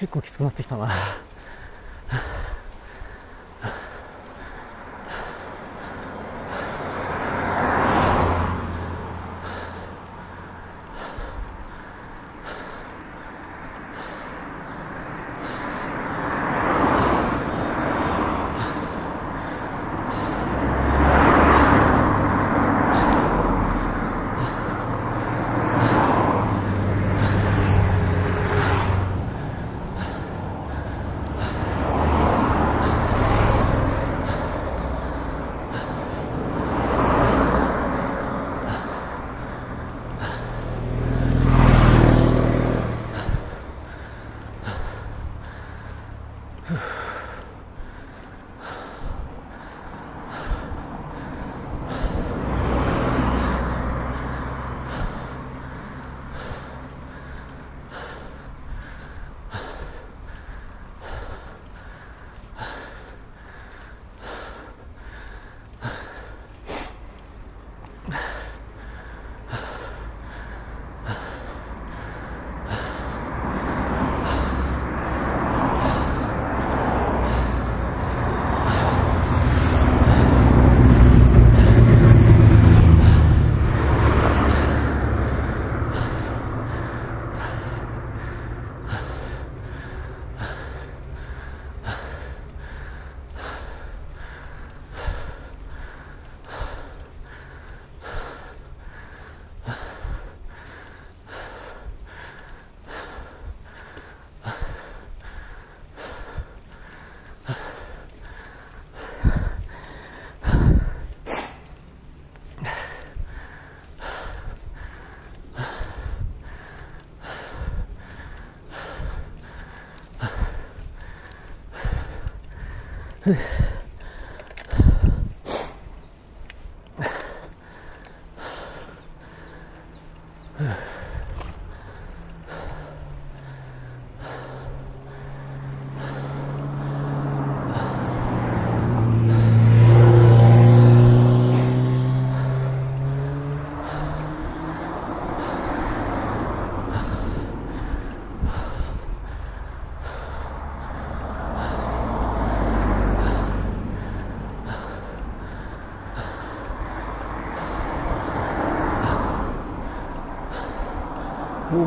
結構きつくなってきたな。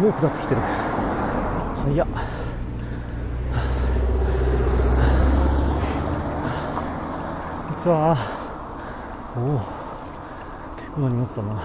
もう下ってきてる。早っ。こんにちは。おお、結構な荷物だな。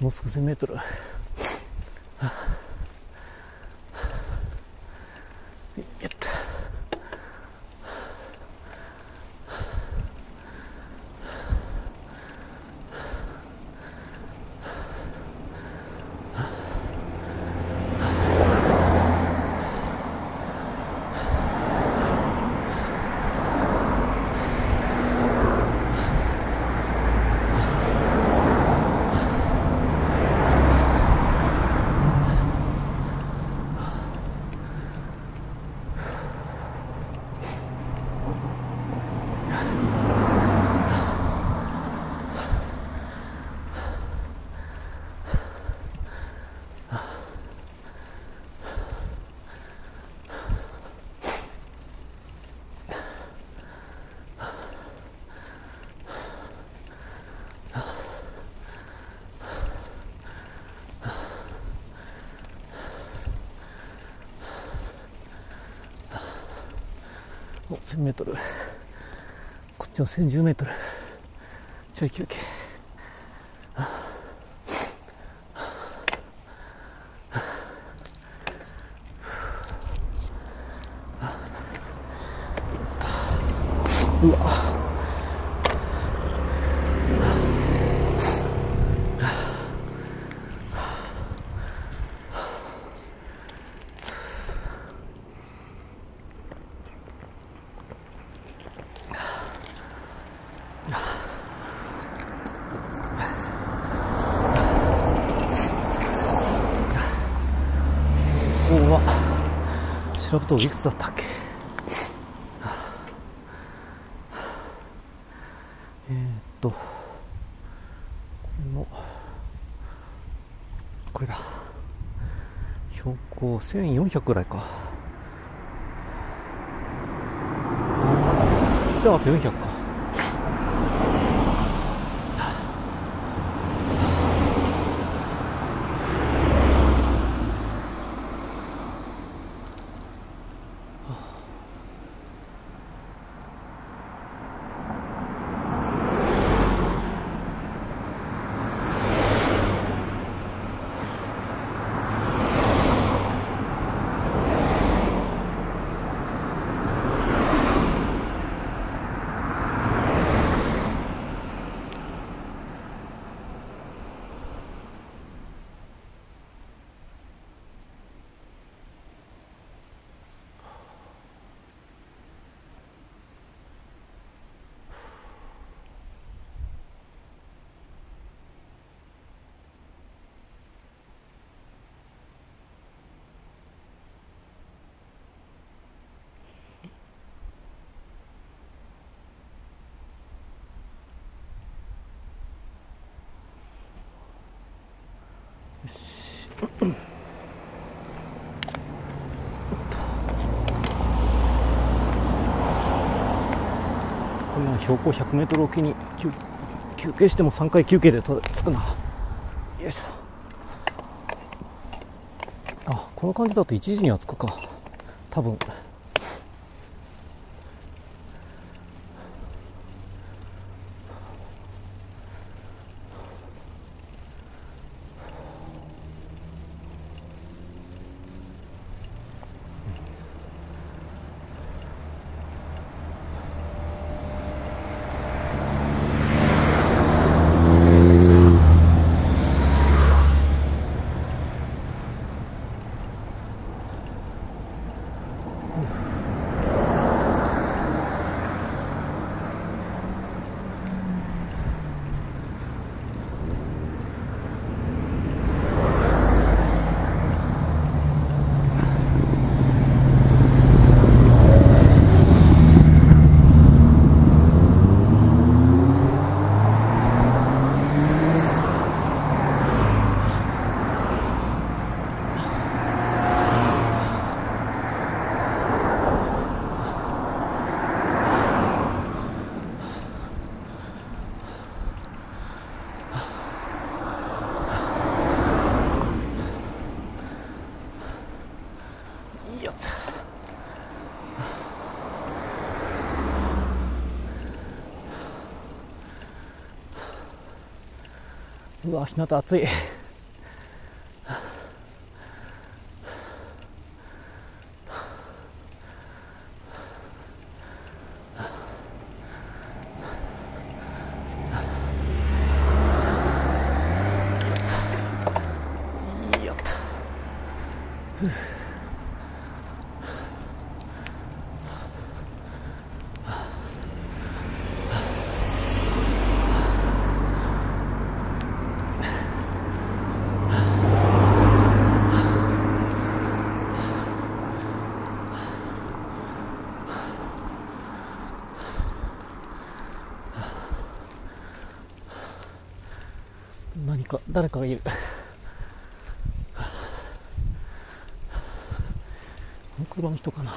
もうすぐ1000メートル。もう 1000m、 こっちの 1010m ちょい休憩。うわっ、白ぶどういくつだったっけ。このこれだ、標高1400ぐらいか、じゃああと400か。この標高 100m おきに休憩しても3回休憩で着くな。よいしょ。あ、この感じだと1時には着くか多分。うわ、日向暑い。やった。誰かがいる。この車の人かな。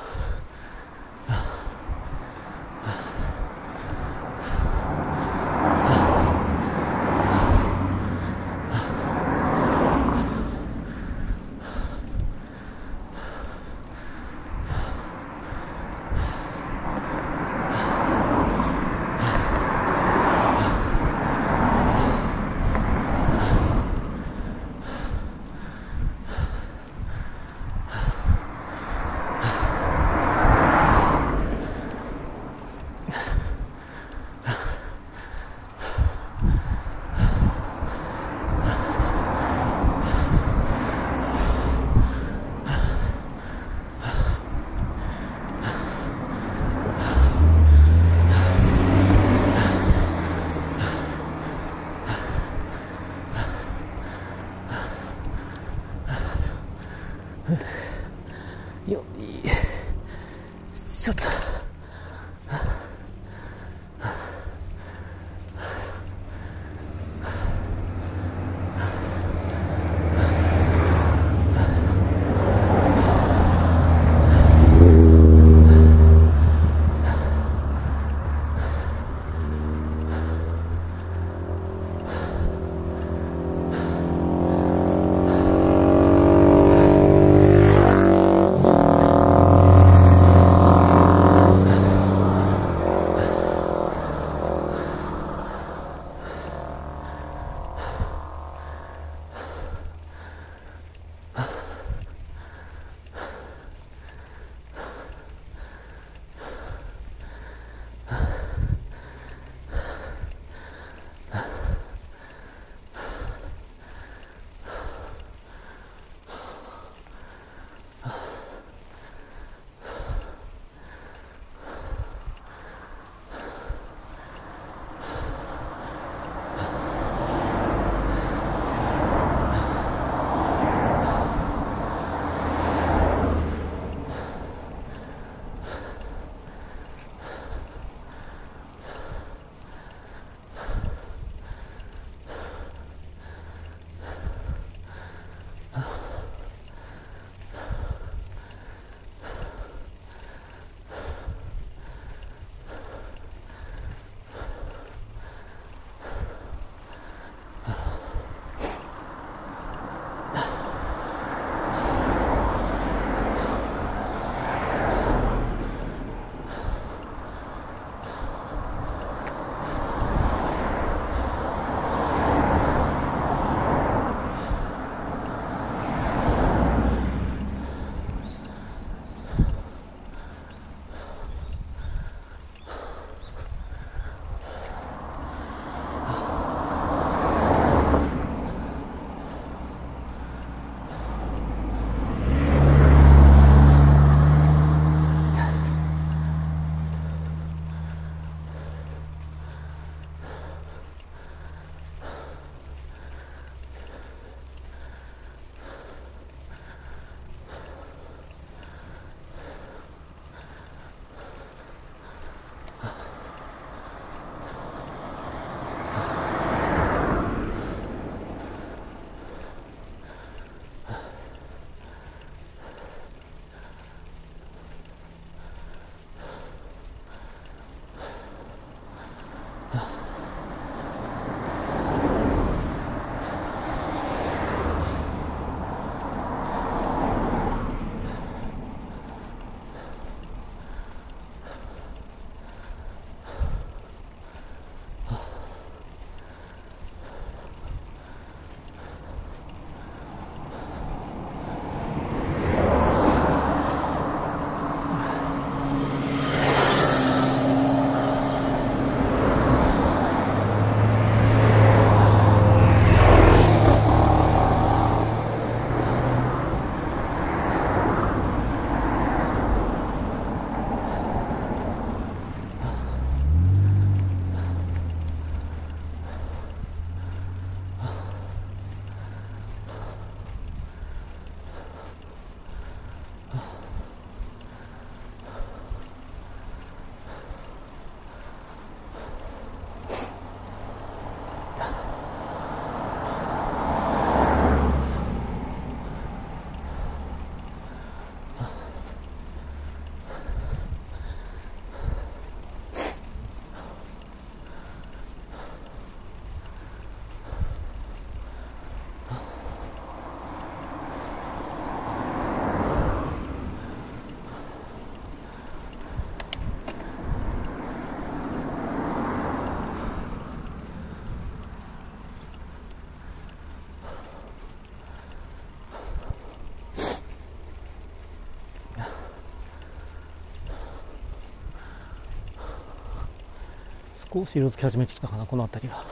少し色づき始めてきたかな、この辺りは。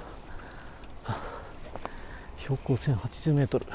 標高1080メートル。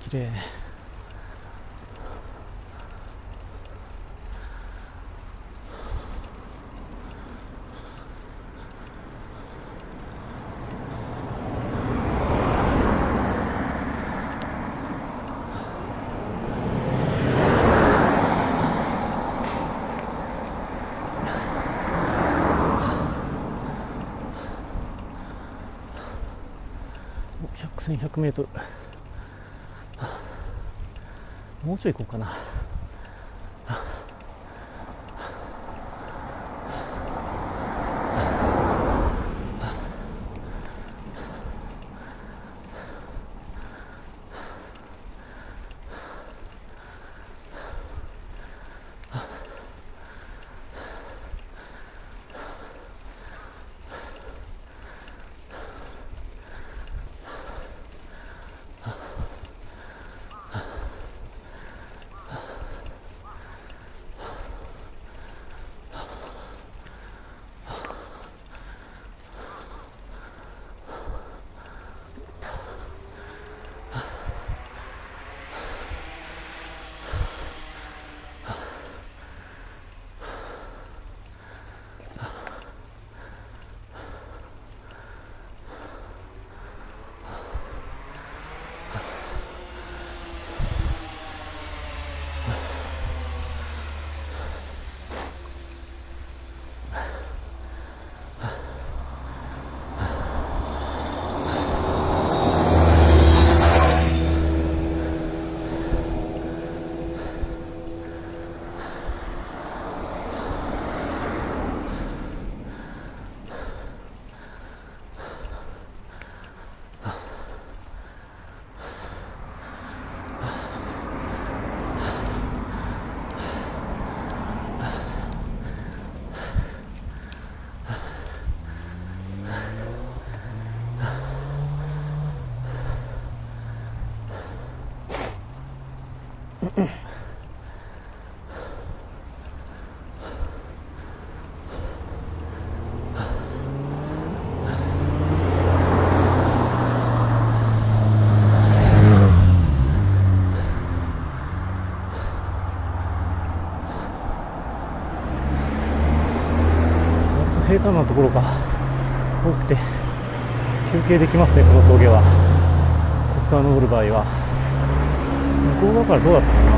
綺麗。1100メートル。もうちょい行こうかな。平坦なところが多くて。休憩できますね、この峠は。こっちから登る場合は向こう側からどうだったかな。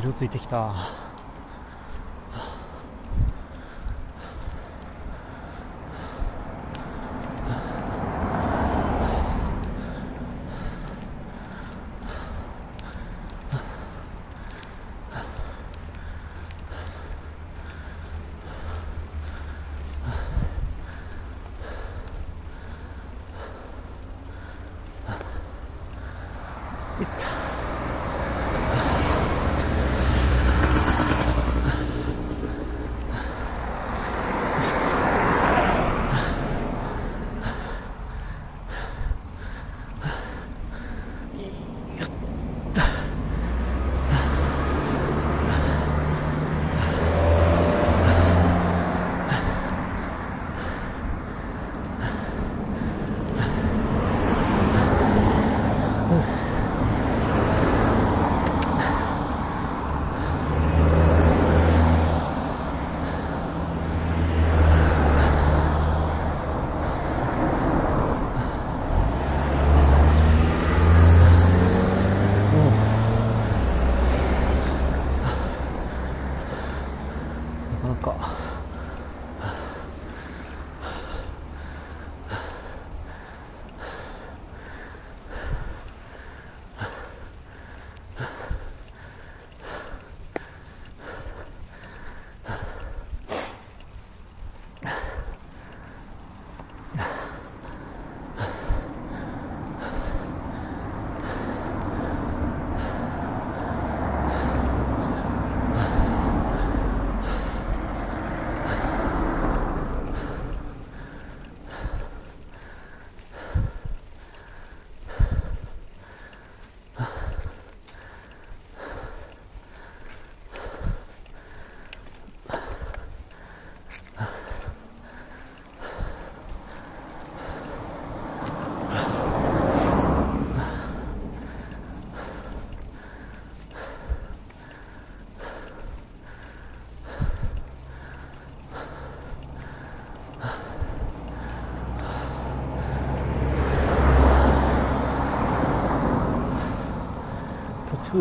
色ついてきた。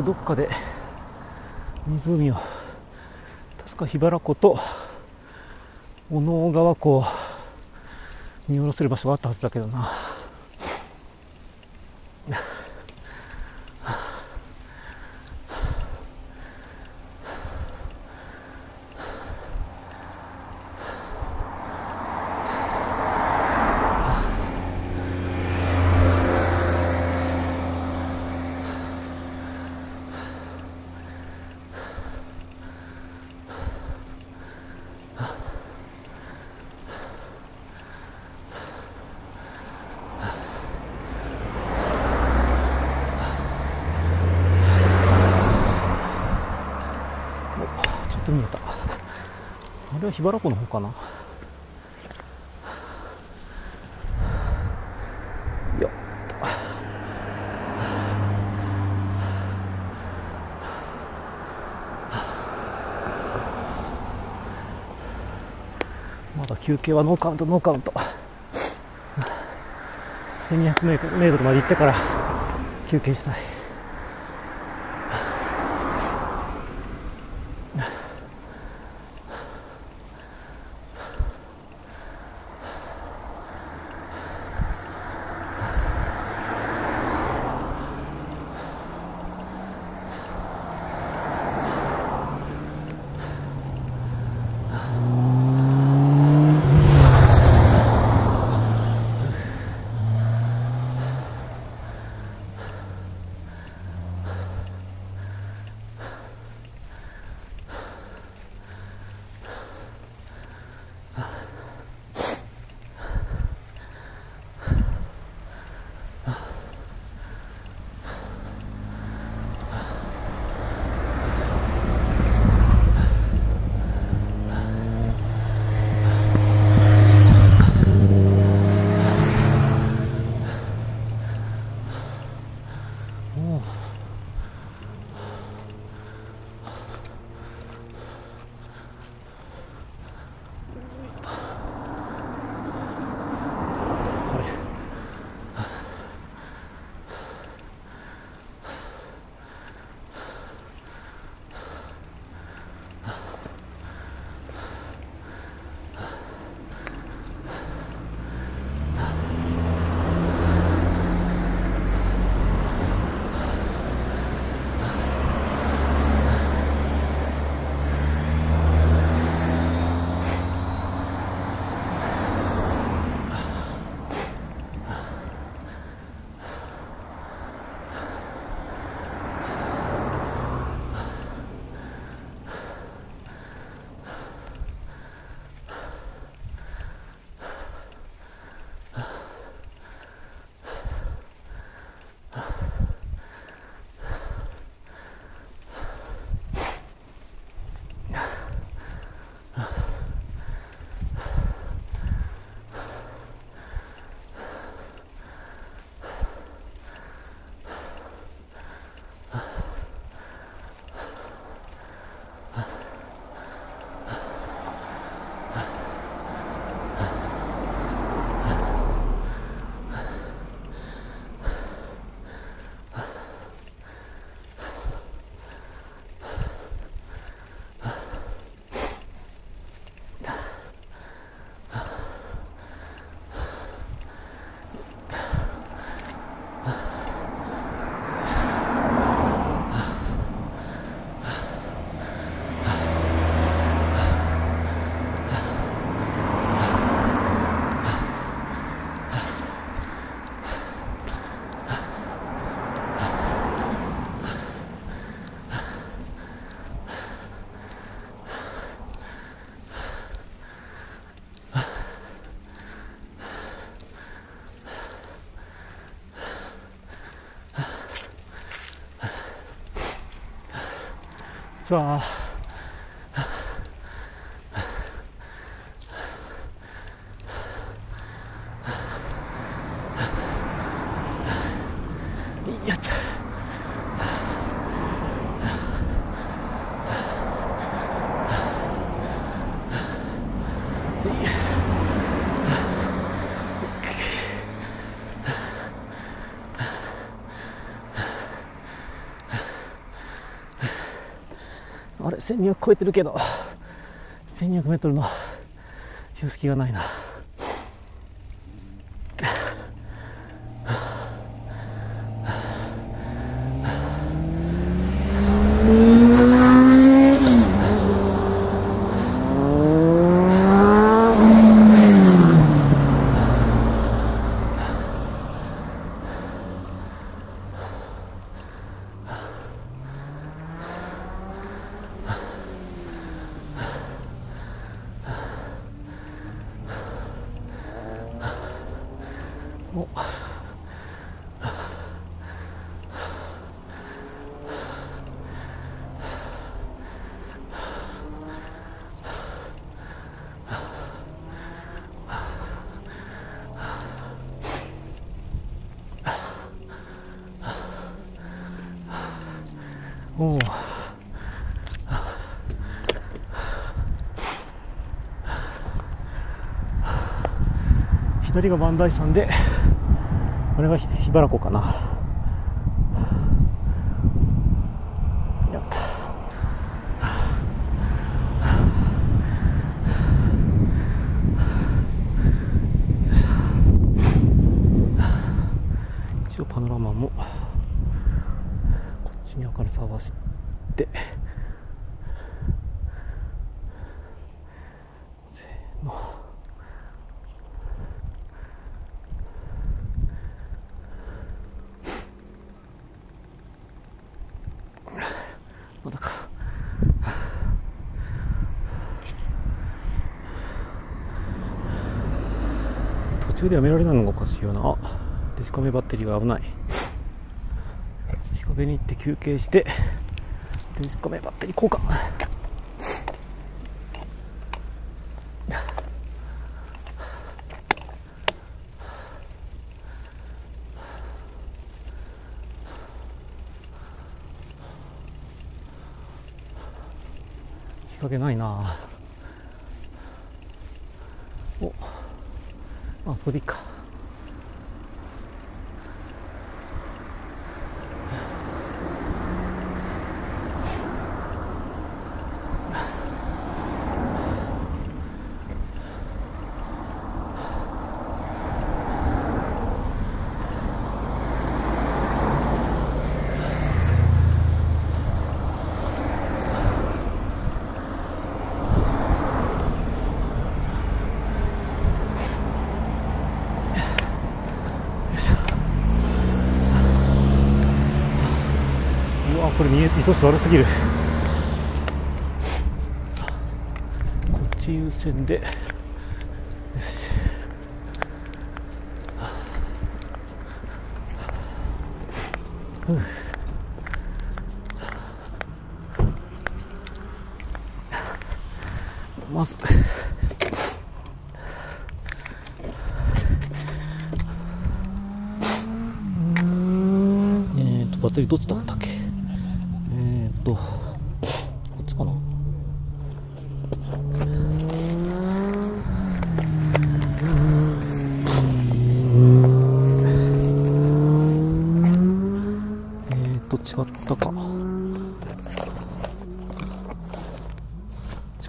どっかで湖を確か桧原湖と小野川湖を見下ろせる場所があったはずだけどな。桧原湖の方かな。よっまだ休憩はノーカウント、ノーカウント。1200メートルまで行ってから休憩したい。こんにちは。やった。1200超えてるけど 1200m の標識がないな。おー。2人が磐梯山で、あれが桧原湖かな。やった。一応パノラマもこっちに明るさ合わせて。まだか。途中でやめられないのがおかしいよな。あ、デジカメバッテリーが危ない。日陰に行って休憩してデジカメバッテリー交換。日陰ないな。お、あ、それでいいか。これ見通し悪すぎる。こっち優先で。よし。まず。バッテリーどっちだったっけ。こっちかな。違ったか。違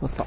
った。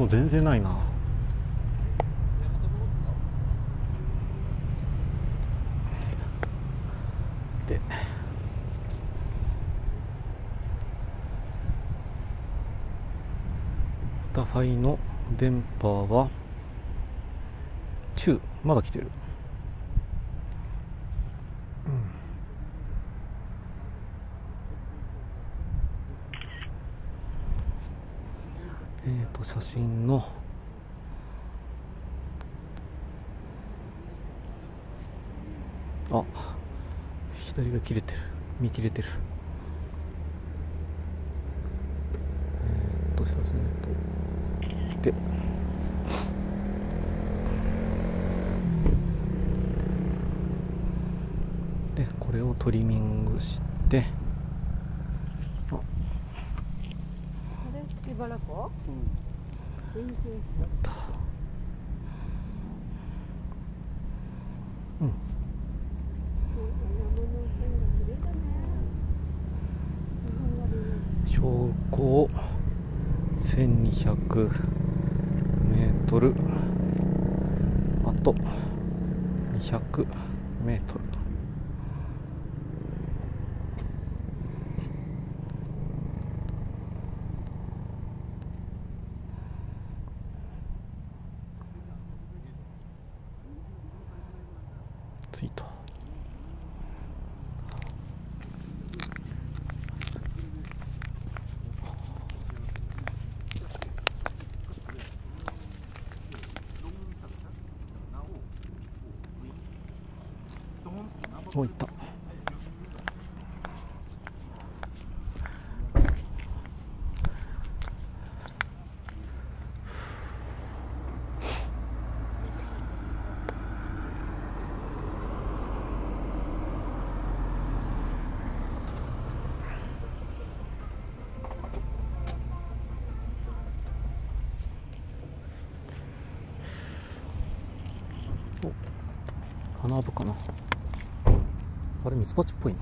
もう全然ないな。で、ホタファイの電波は中まだ来てる。写真のあ、左が切れてる、見切れてる。写真撮ってれをトリミングして、あこれ茨城、うん、うん、標高1200メートル、あと200メートル。ついと。お、いった。花部かな。あれミツバチっぽいな。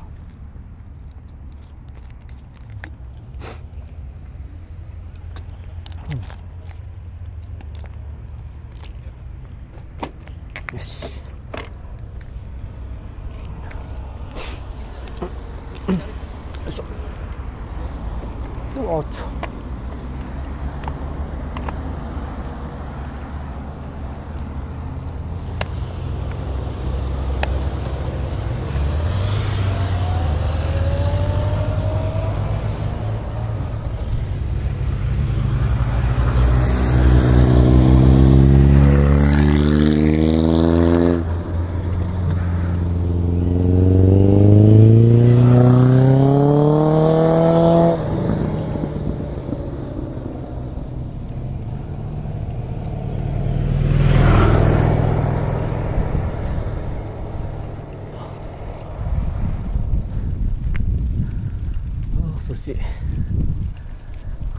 うん、よし。よいしょ。うわ、ちょっと。涼しい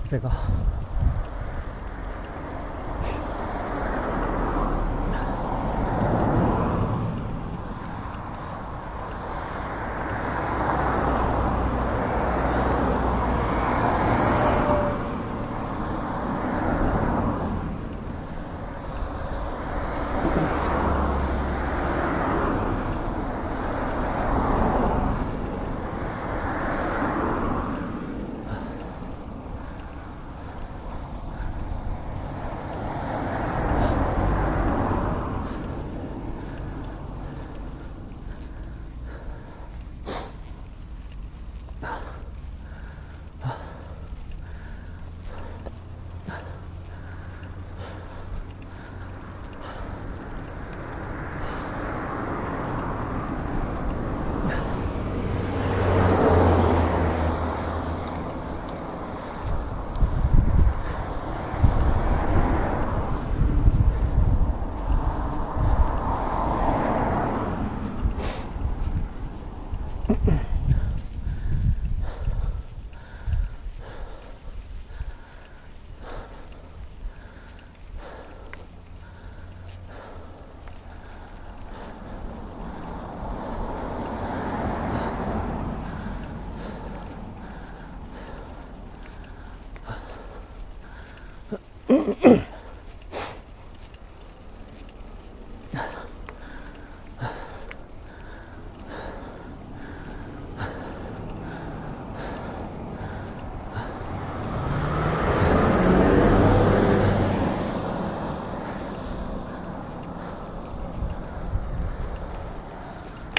風が。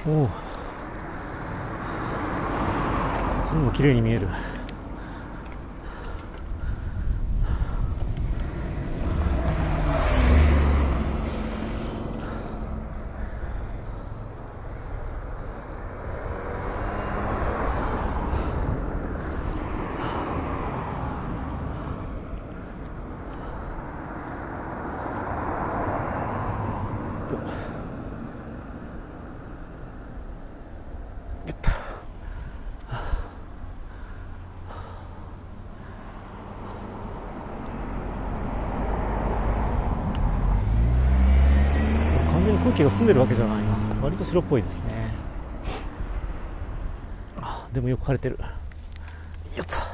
おお、こっちにも綺麗に見える。風景が澄んでるわけじゃないな。割と白っぽいですね。あ、でもよく晴れてる。よっと。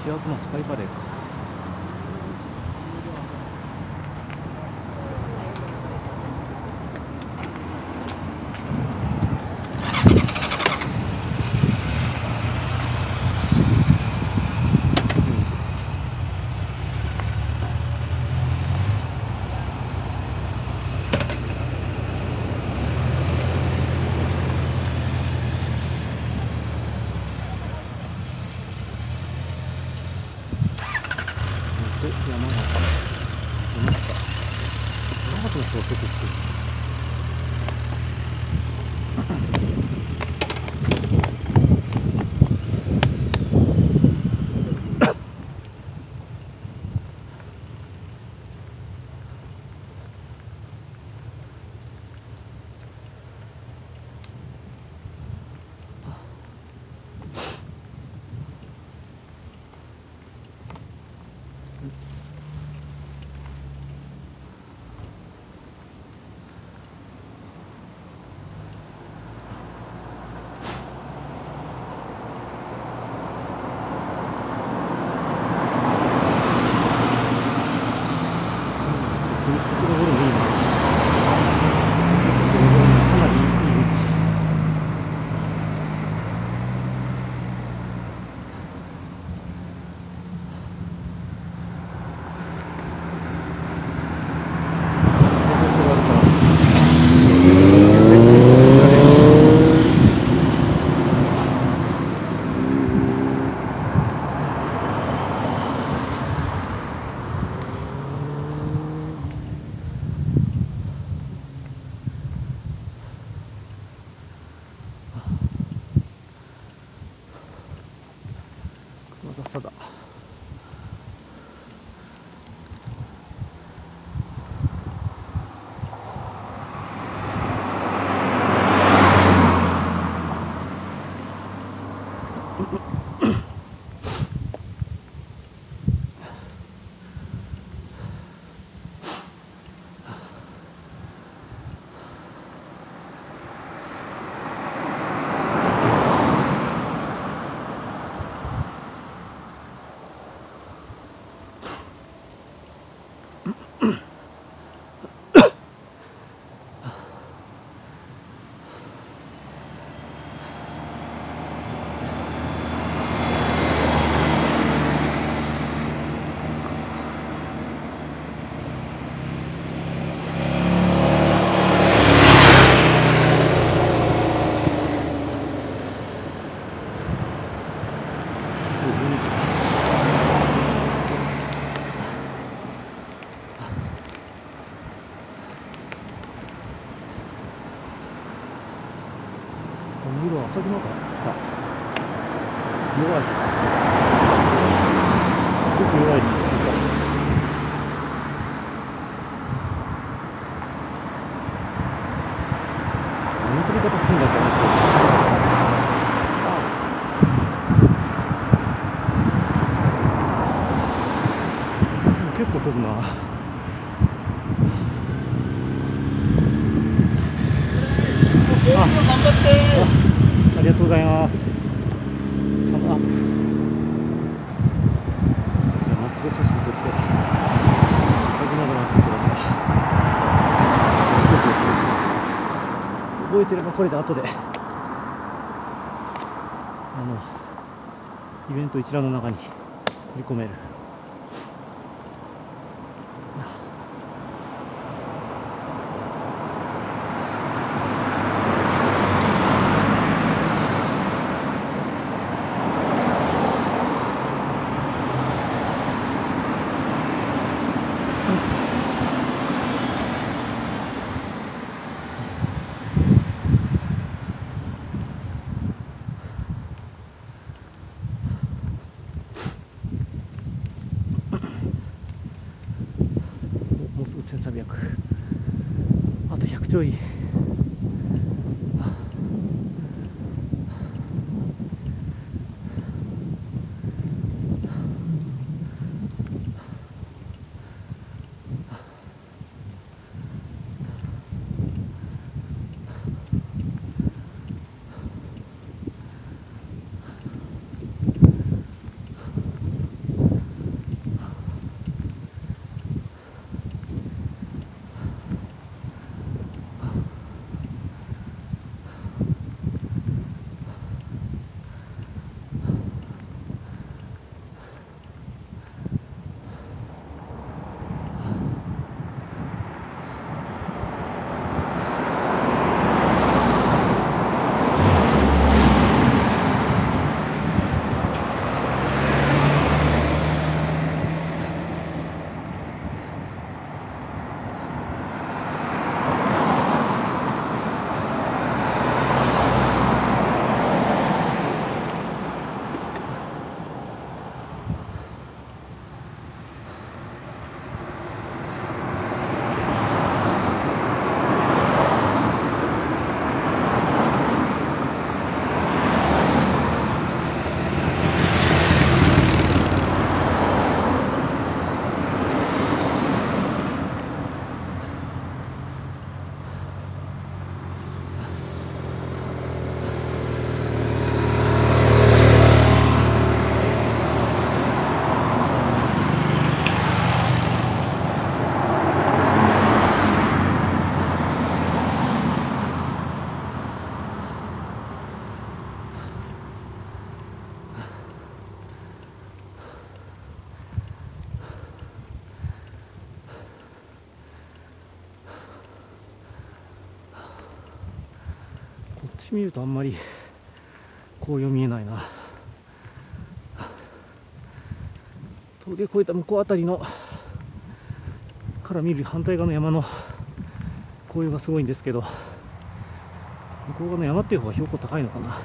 西脇のスカイバレーか。山形の人が結構来てる。色は浅くなかった。弱い。すごく弱い。何取り方するんだって話です。結構飛ぶな。ありがとうございます。サムアップ。じゃあマクロ写真撮って。先ながら撮ってください。覚えてればこれで後で。イベント一覧の中に取り込める。1300、あと100ちょい。見るとあんまり紅葉見えないな。峠越えた向こうあたりのから見る反対側の山の紅葉がすごいんですけど、向こう側の山っていう方が標高高いのかな。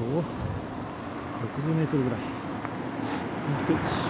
と60メートルぐらい。本当。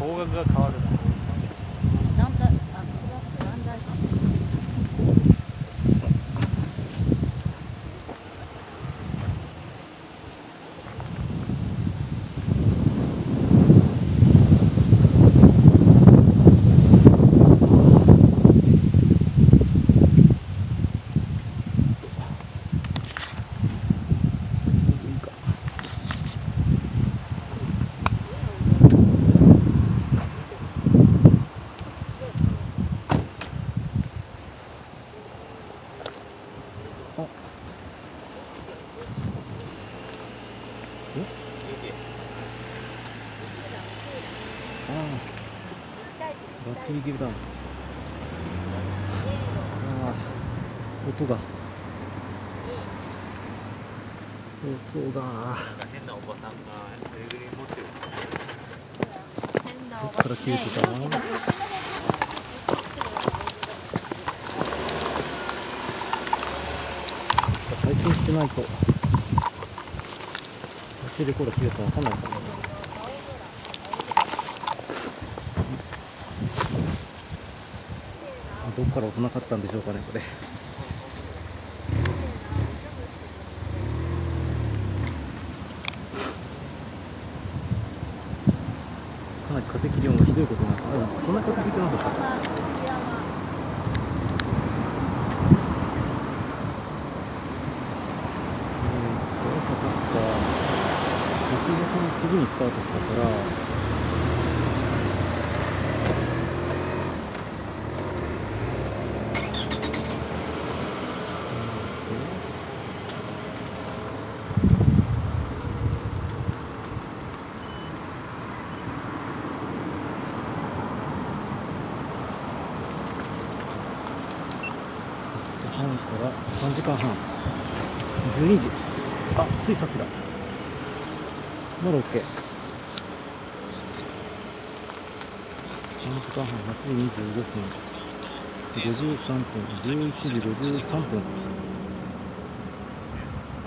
方角が変わるな。なんだ、なんだ。あ音が変なおばさんがぬいぐるみ持ってる。変なおばさんね。最近してないと走る頃切れたら分かんないからね。 どこから音なかったんでしょうかね、これ。かなり風切り音がひどいことになった。そんな風切りってなかった。 次にスタートしたから。 3時間半、12時、あ、ついさっきだのロケ。3時間半、8時25分、53分、11時53分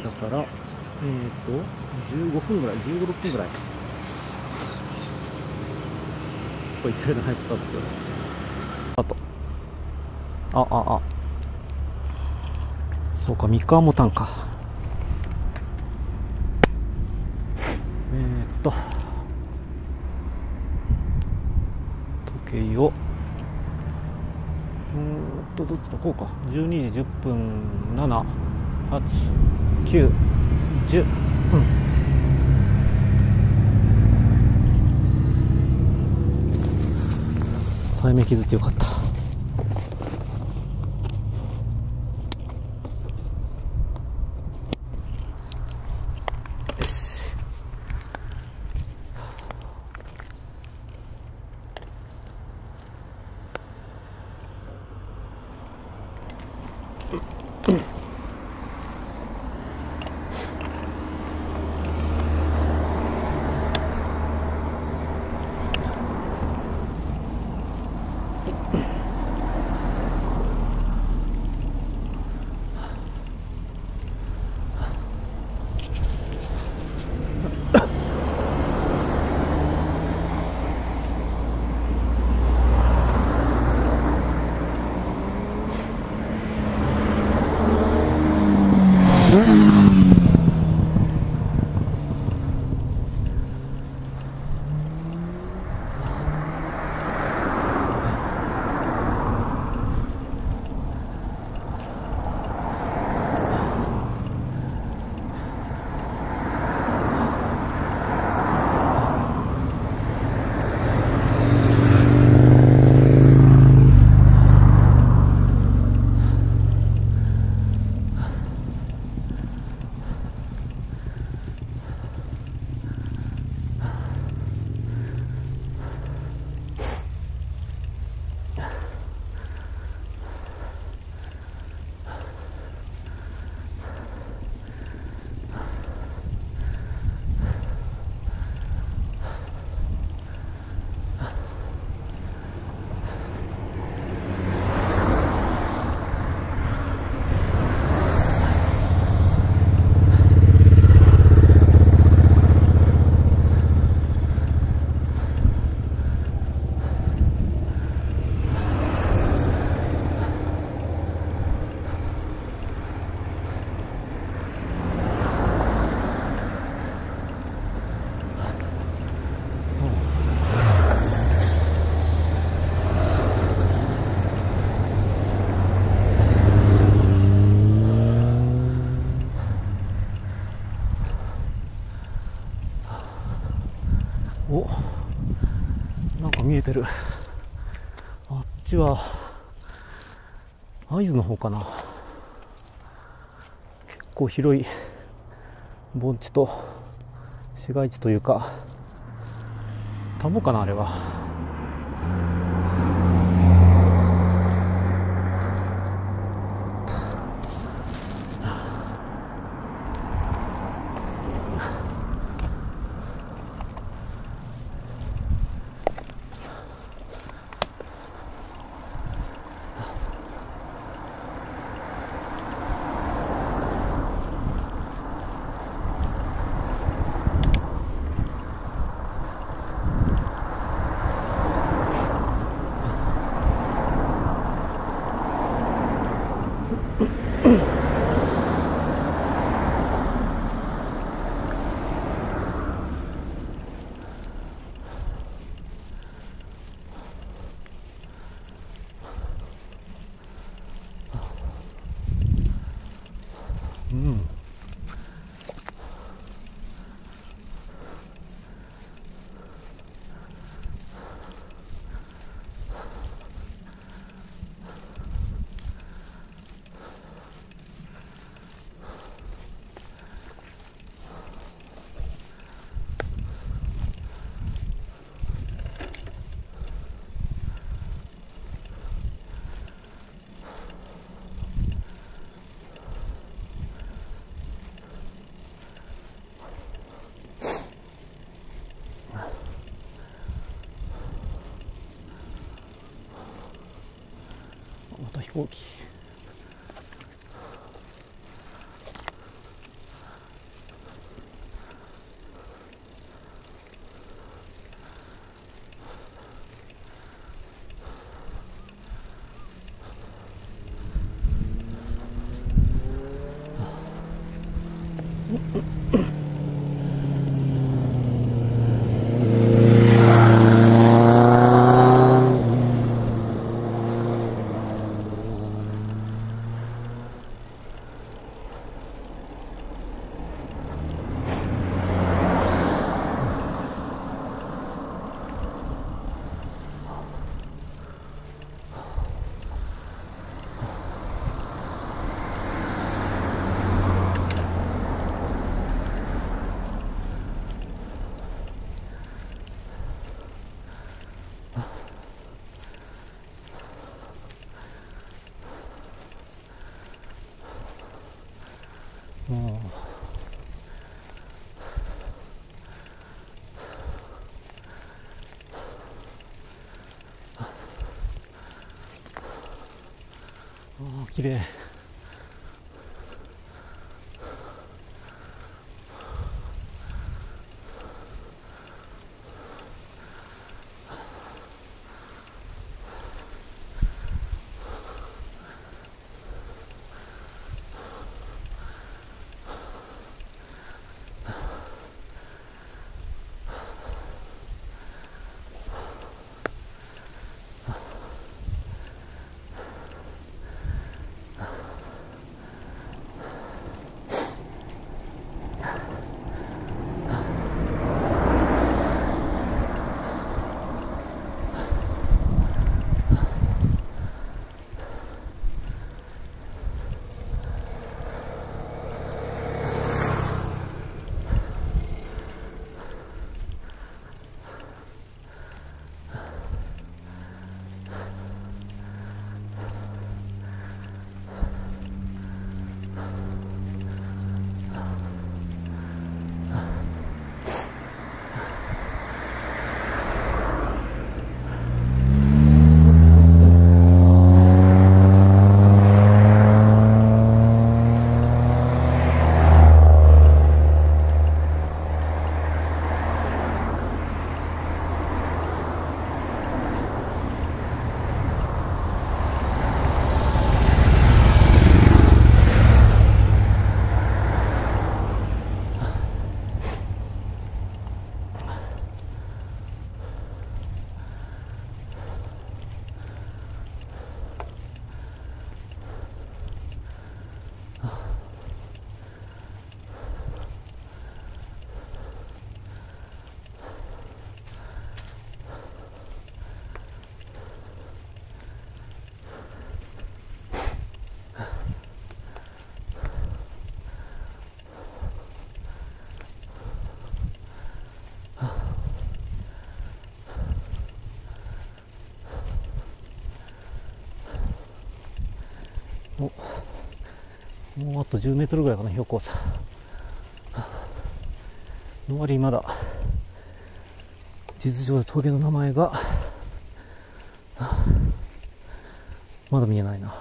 だから、15分ぐらい、15、16分ぐらい。これいってるの早くスタートしてる。あと、そうか、三河もたんか。時計をどっちだ、こうか。12時10分、7、8、9、10、早め気づいてよかった。お、なんか見えてる。あっちは会津の方かな。結構広い盆地と市街地というか、田んぼかなあれは。飛行機。綺麗。もうあと10メートルぐらいかな、標高差。の割にまだ地図上で峠の名前がまだ見えないな。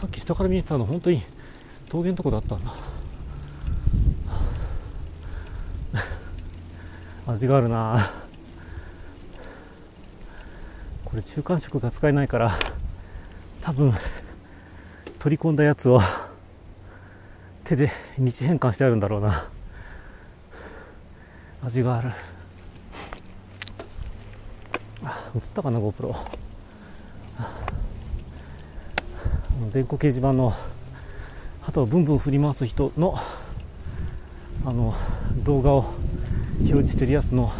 さっき下から見えたの本当に峠のとこだったんだ。味があるな。これ中間色が使えないから多分取り込んだやつを手で日変換してあるんだろうな。味がある。映ったかな GoPro。電光掲示板の旗をブンブン振り回す人の動画を表示してるやつの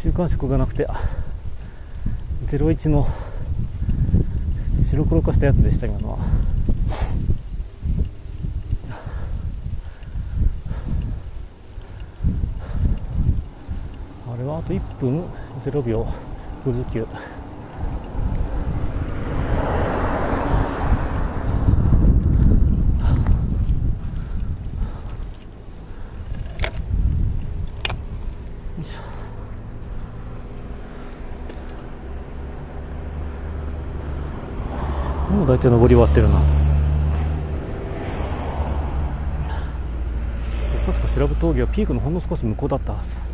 中間色がなくて01の白黒化したやつでした。今のはあれはあと1分0秒59。もう大体登り終わってるな。確か白布峠はピークのほんの少し向こうだったはず。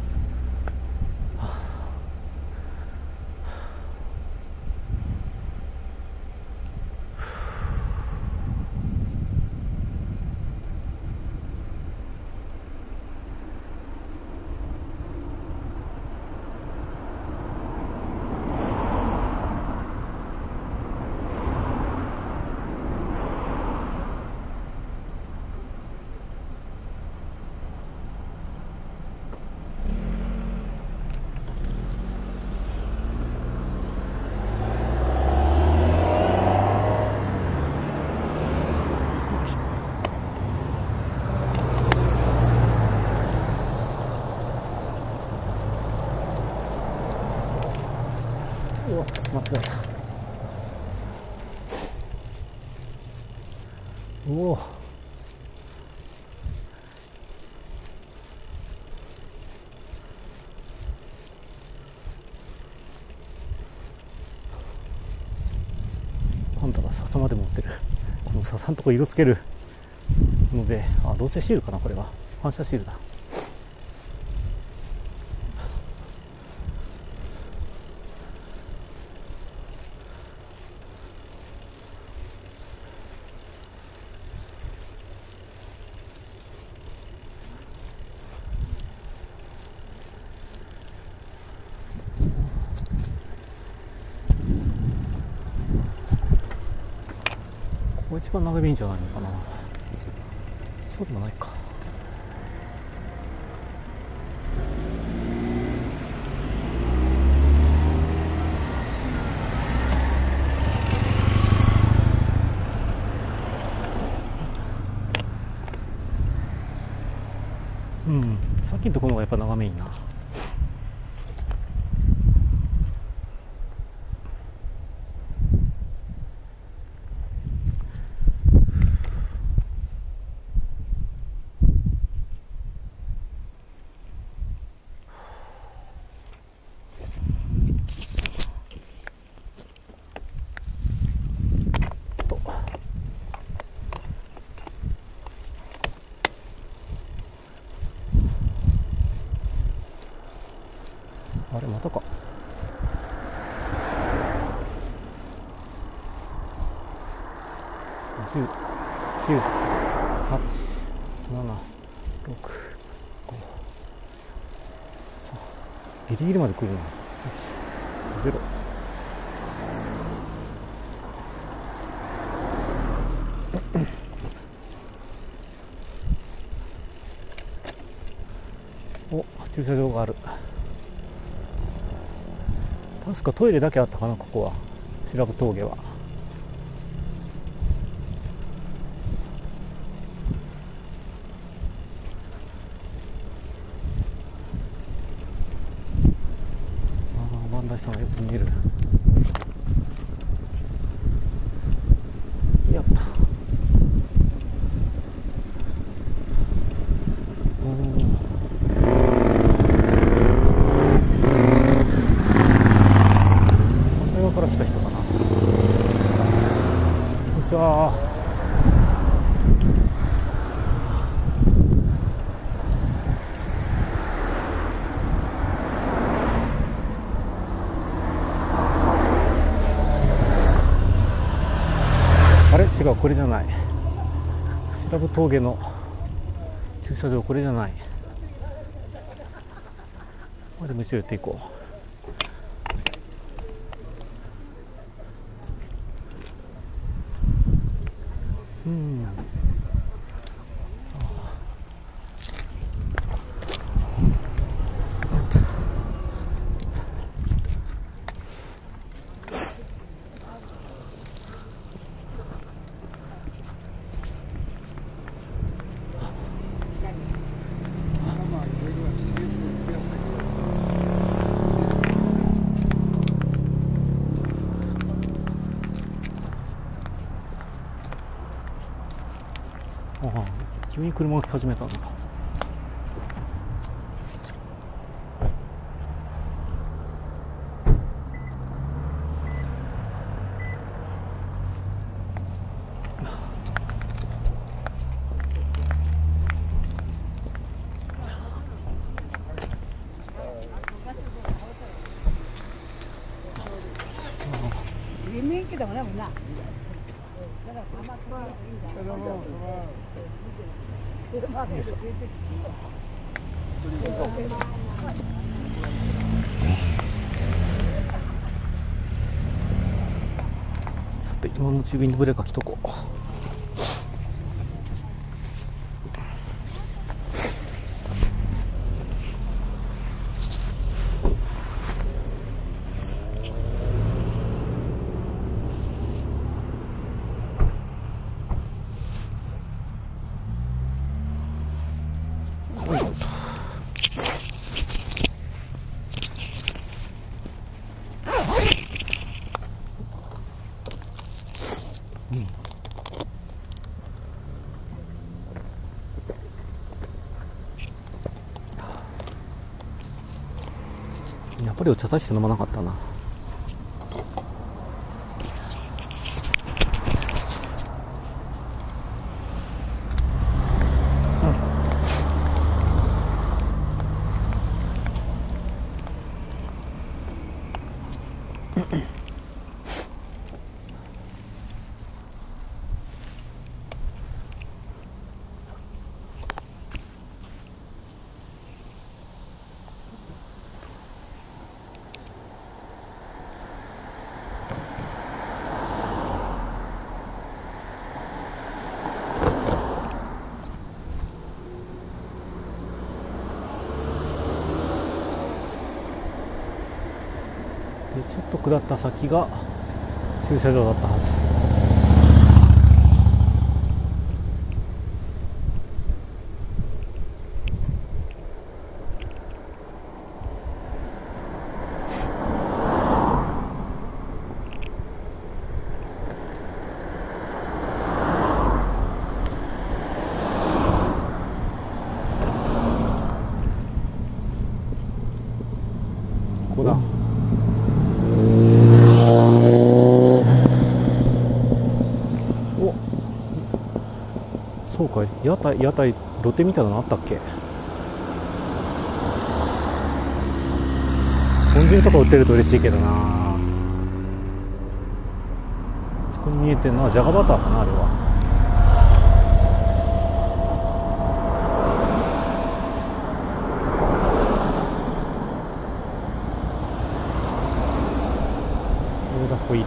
間違えた。おお。パンダが笹まで持ってる。この笹のとこ色つけるので、あ、どうせシールかな、これは反射シールだ。一番長いんじゃないのかな。そうでもないか。さっきのところがやっぱ眺めいいな。あれまたか。10、9、8、7、6、5、3、ギリギリまで来るな。1、0。お、駐車場がある。確かトイレだけあったかな、ここは。白布峠は。ああ、万代さんがよく見える。やった。これじゃない。白布峠の駐車場、これじゃない。でも一緒に寄っていこう。君に車を来始めたんだ。さて、今のうちウィンドブレーカー着とこう。やっぱりお茶出して飲まなかったな。ちょっと下った先が駐車場だったはず。か屋台露店みたいなのあったっけ。ポン酢とか売ってると嬉しいけどな。そこに見えてるのはジャガバターかな、あれは。これがホイリ。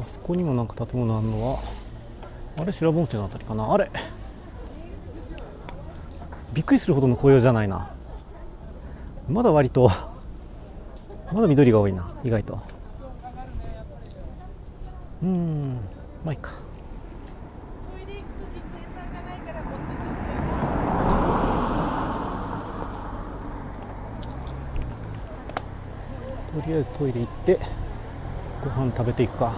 あそこにもなんか建物あるのは、あれ白盆栽のあたりかな。あれびっくりするほどの紅葉じゃないな。まだ割とまだ緑が多いな、意外と。まあいいか。とりあえずトイレ行ってご飯食べていくか。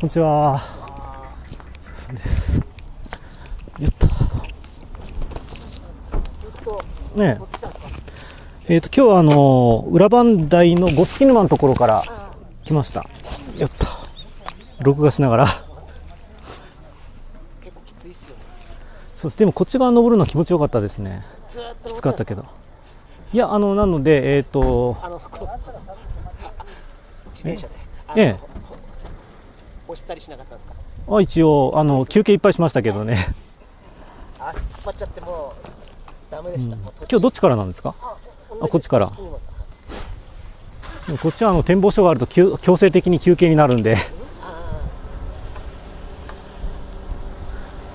こんにちは。やった。ねえ。今日は裏磐梯の五色沼のところから来ました。やった。録画しながら。結構きついっすよね。そうです。でもこっち側登るのは気持ちよかったですね。きつかったけど。いやなので自転車で。押したりしなかったんですか？あ、一応休憩いっぱいしましたけどね。足突っ張っちゃってもうダメでした。今日どっちからなんですか？あ、こっちから。こっちは展望所があると強制的に休憩になるんで。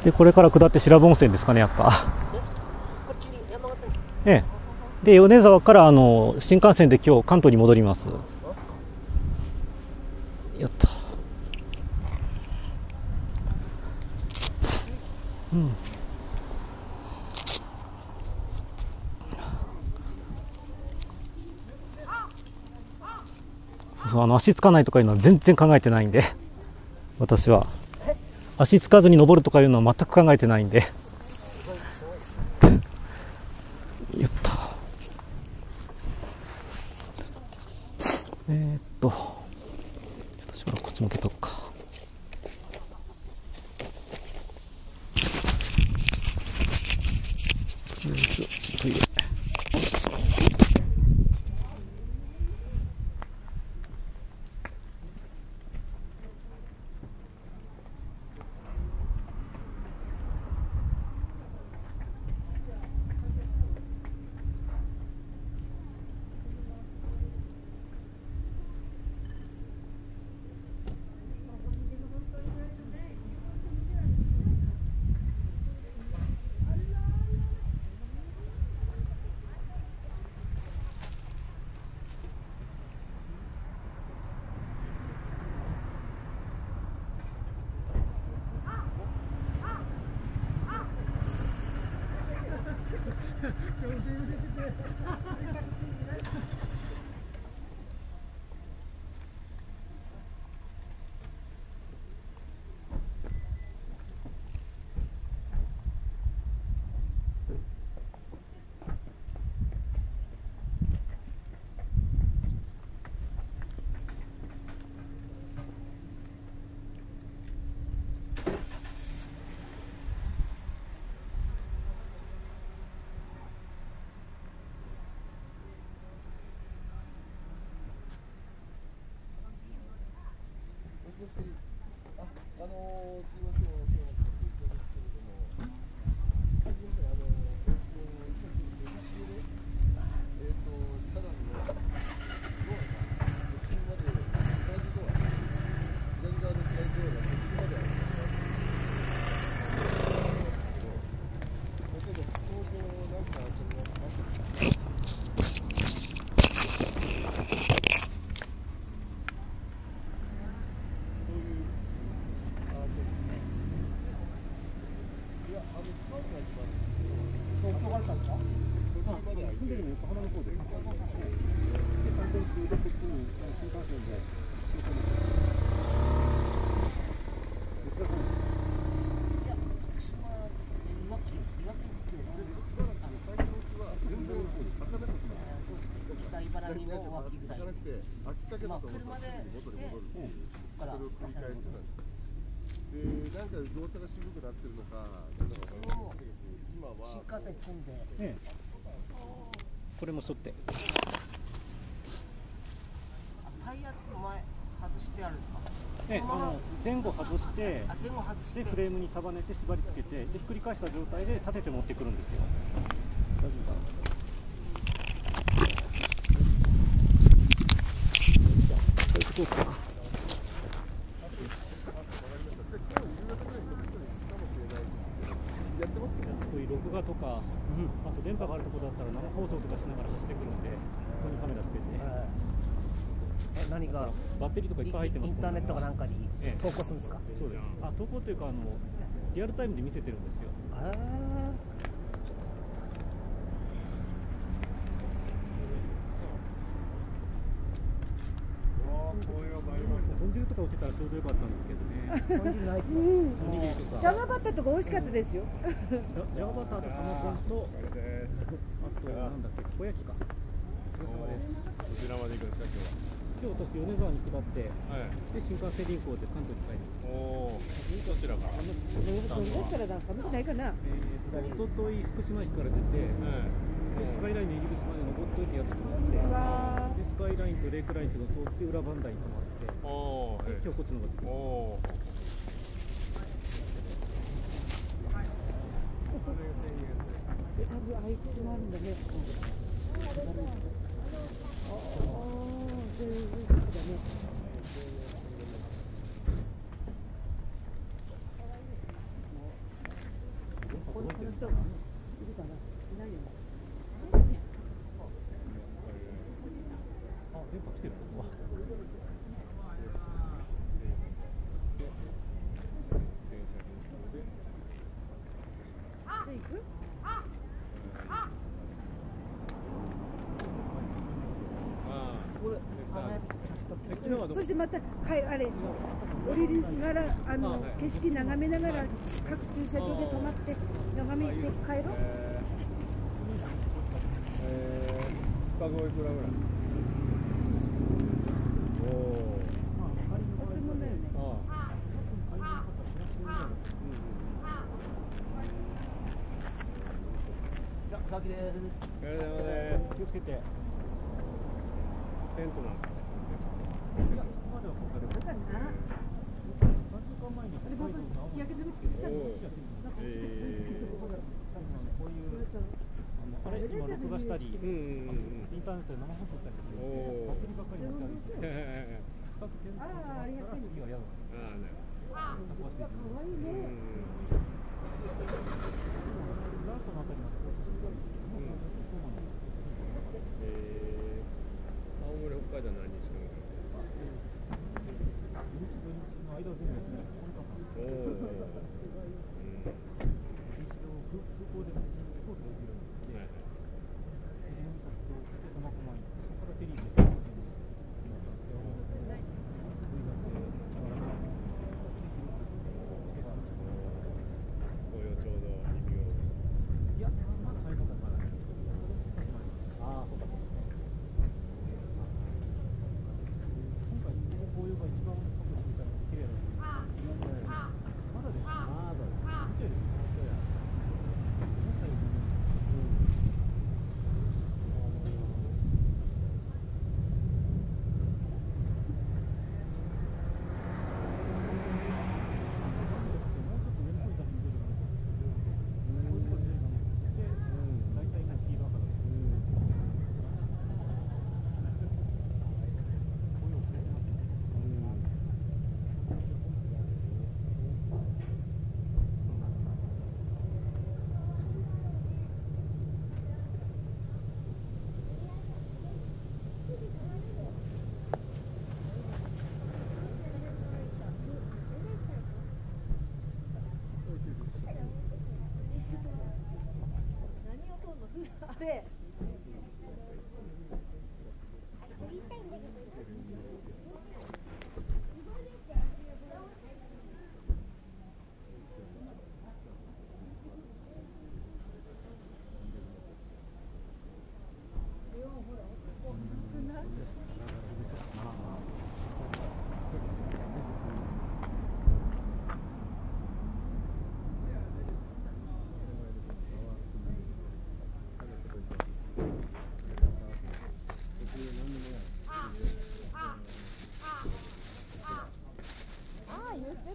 でこれから下って白盆温泉ですかね、やっぱ。で米沢から新幹線で今日関東に戻ります。やった。そうそう、足つかないとかいうのは全然考えてないんで、私は足つかずに登るとかいうのは全く考えてないんで。やった。ちょっとしばらくこっち向けとくか。ガリバラにも脇ぐらい。まあ車で元に戻るっていう。それを繰り返すなんです。で、なんか動作が渋くなってるのか、なんだろう。今は新幹線組んで、これも沿って。タイヤって前外してあるんですか？前後外して、でフレームに束ねて縛り付けて、でひっくり返した状態で立てて持ってくるんですよ。大丈夫かな？そうか。こういう録画とか、あと電波があるところだったら生放送とかしながら走ってくるんで、ここにカメラつけてね。何がバッテリーとかいっぱい入ってます。インターネットかなんかに投稿するんですか？そうです。あ、投稿というかリアルタイムで見せてるんですよ。豚汁とか売ってたらちょうどよかったんですけどね。豚汁ないですか？おにぎりとか。ジャガバッタとか美味しかったですよ。ジャガバッタと玉こんと、あとなんだっけ、小焼きか。お疲れ様です。どちらまで行くんですか今日は？今日私米沢に下って、で新幹線臨港で関東に帰る。おお。どちらから？どっからだ？寒くないかな？おととい福島駅から出て、スカイラインの入り口まで登っておいてやってきまして、スカイラインとレイクラインというのを通って裏磐梯に泊まって、今日こっちの方が。電波来てるの？そしてまた、あれ降りながら景色眺めながら各駐車場で止まって眺めして帰ろう。1泊おいくらぐらい？気をつけて。テントなんですか？いや、そこまではかかる。だからな。3週間前に日焼け止めつけてたんですよ。こういう今録画したり、インターネットで生放送したりするので、バッテリーばっかりになっちゃうんですよ。ああ、ありがたい。次はやる。ああ、可愛いね。ランプのあたりまで。青森、北海道は何日間ぐらい？土日の間全部ですね。空港で飛行機で行けるんで、苫小牧、そこからフェリーで。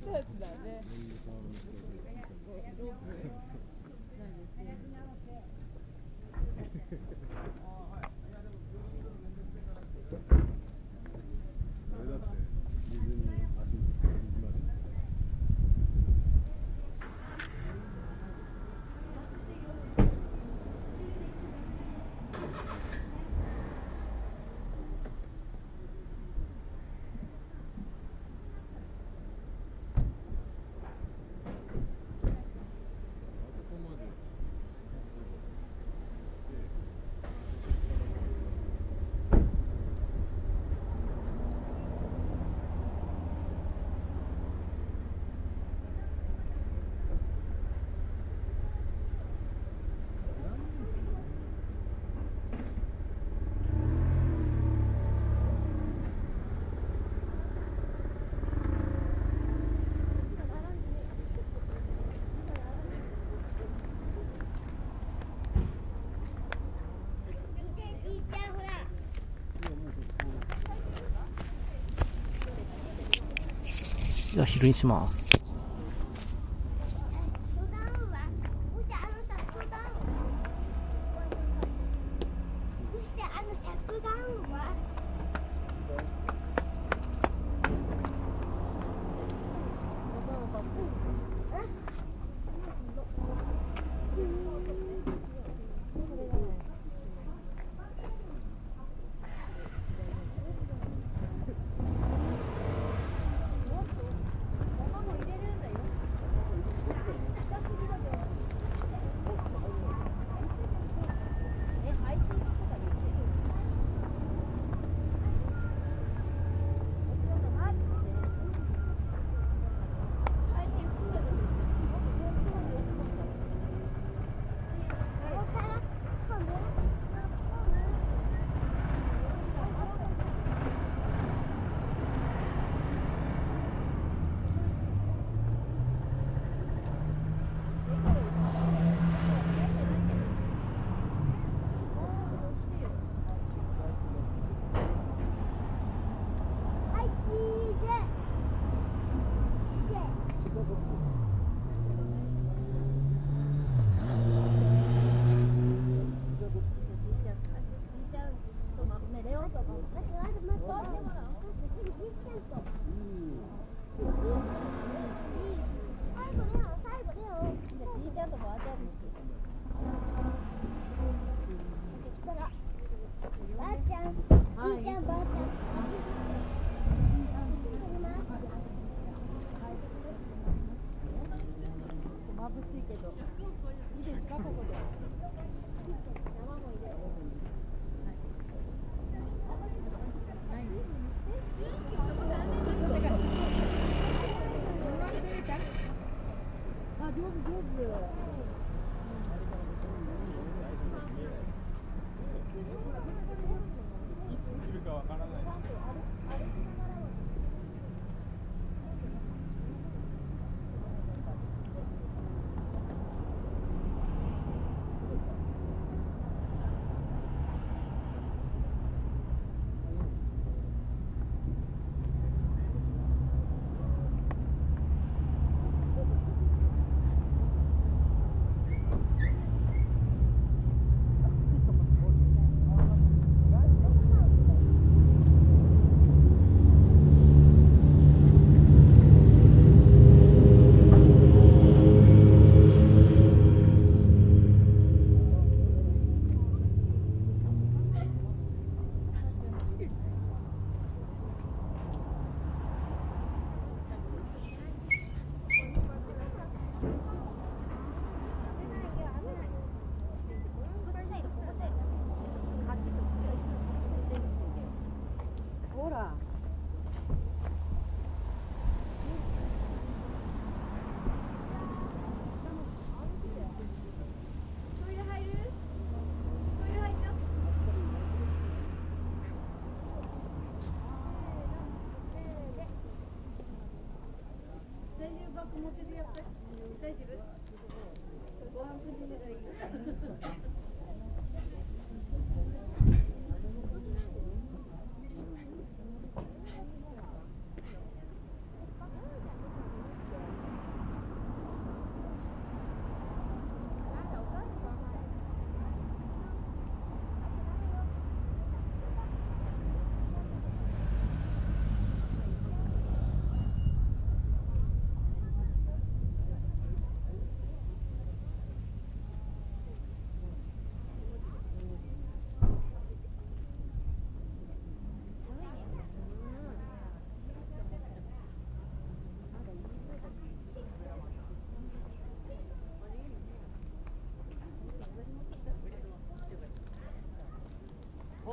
ったやつだよね。じゃあ昼にします。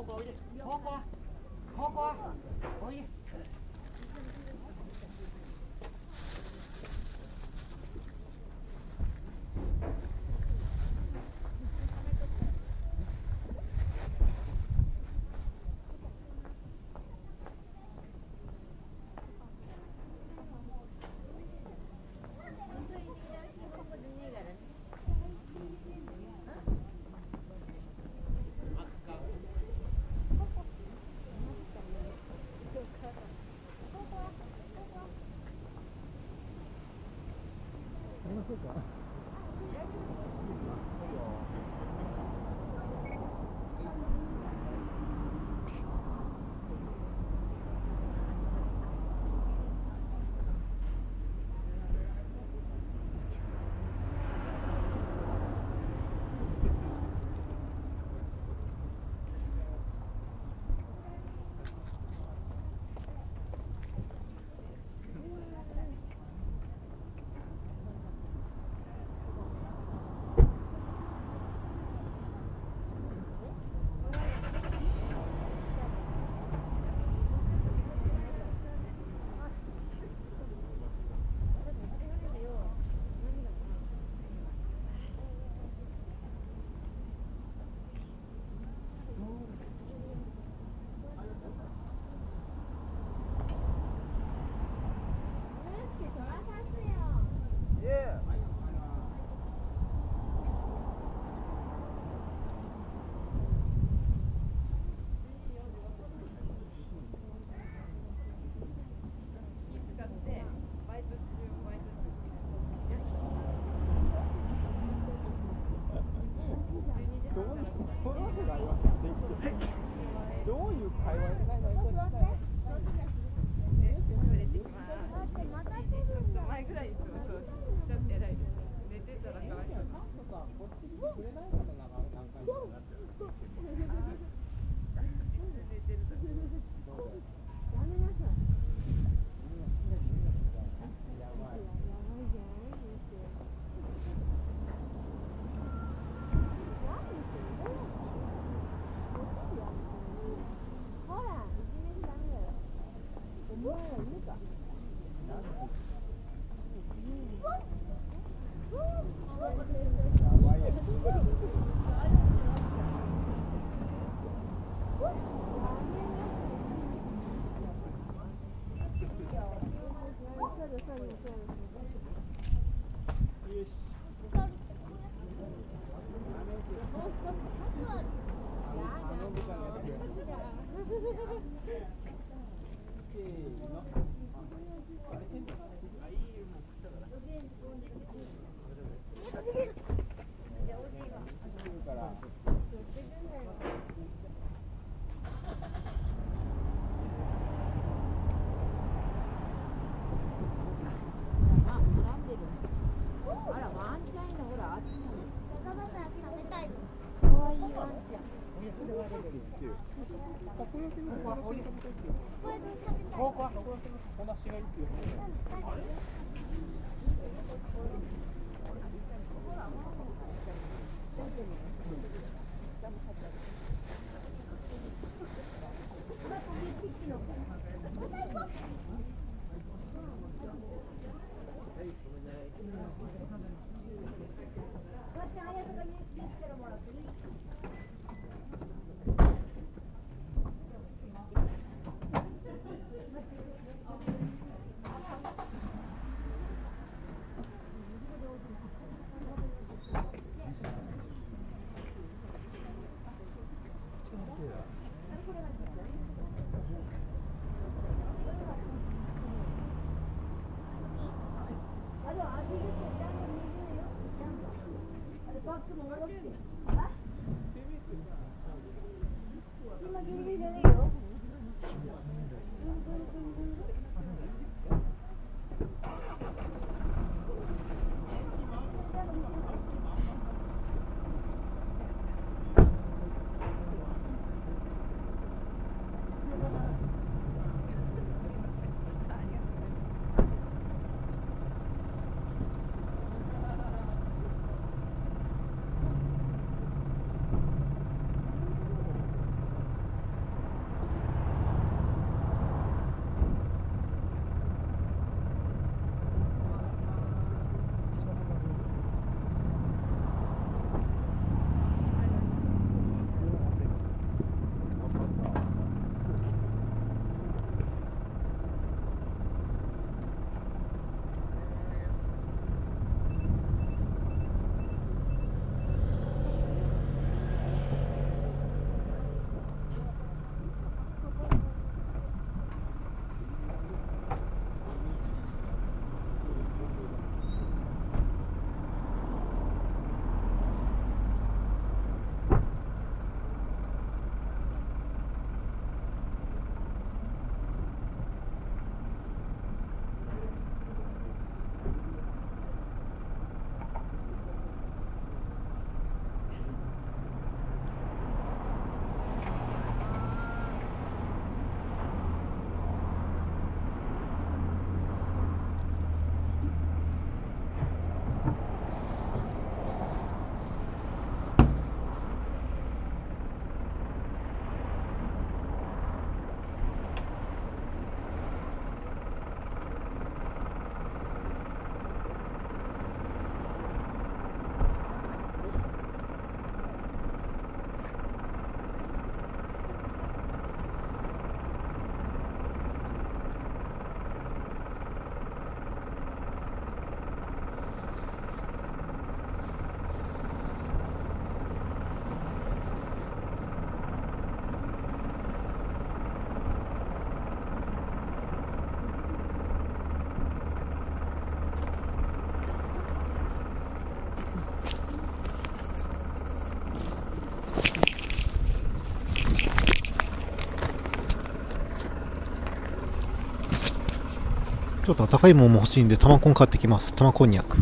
方向おいで。そうか。ちょっと高いもんも欲しいんで玉こん買ってきます。玉こんにゃく。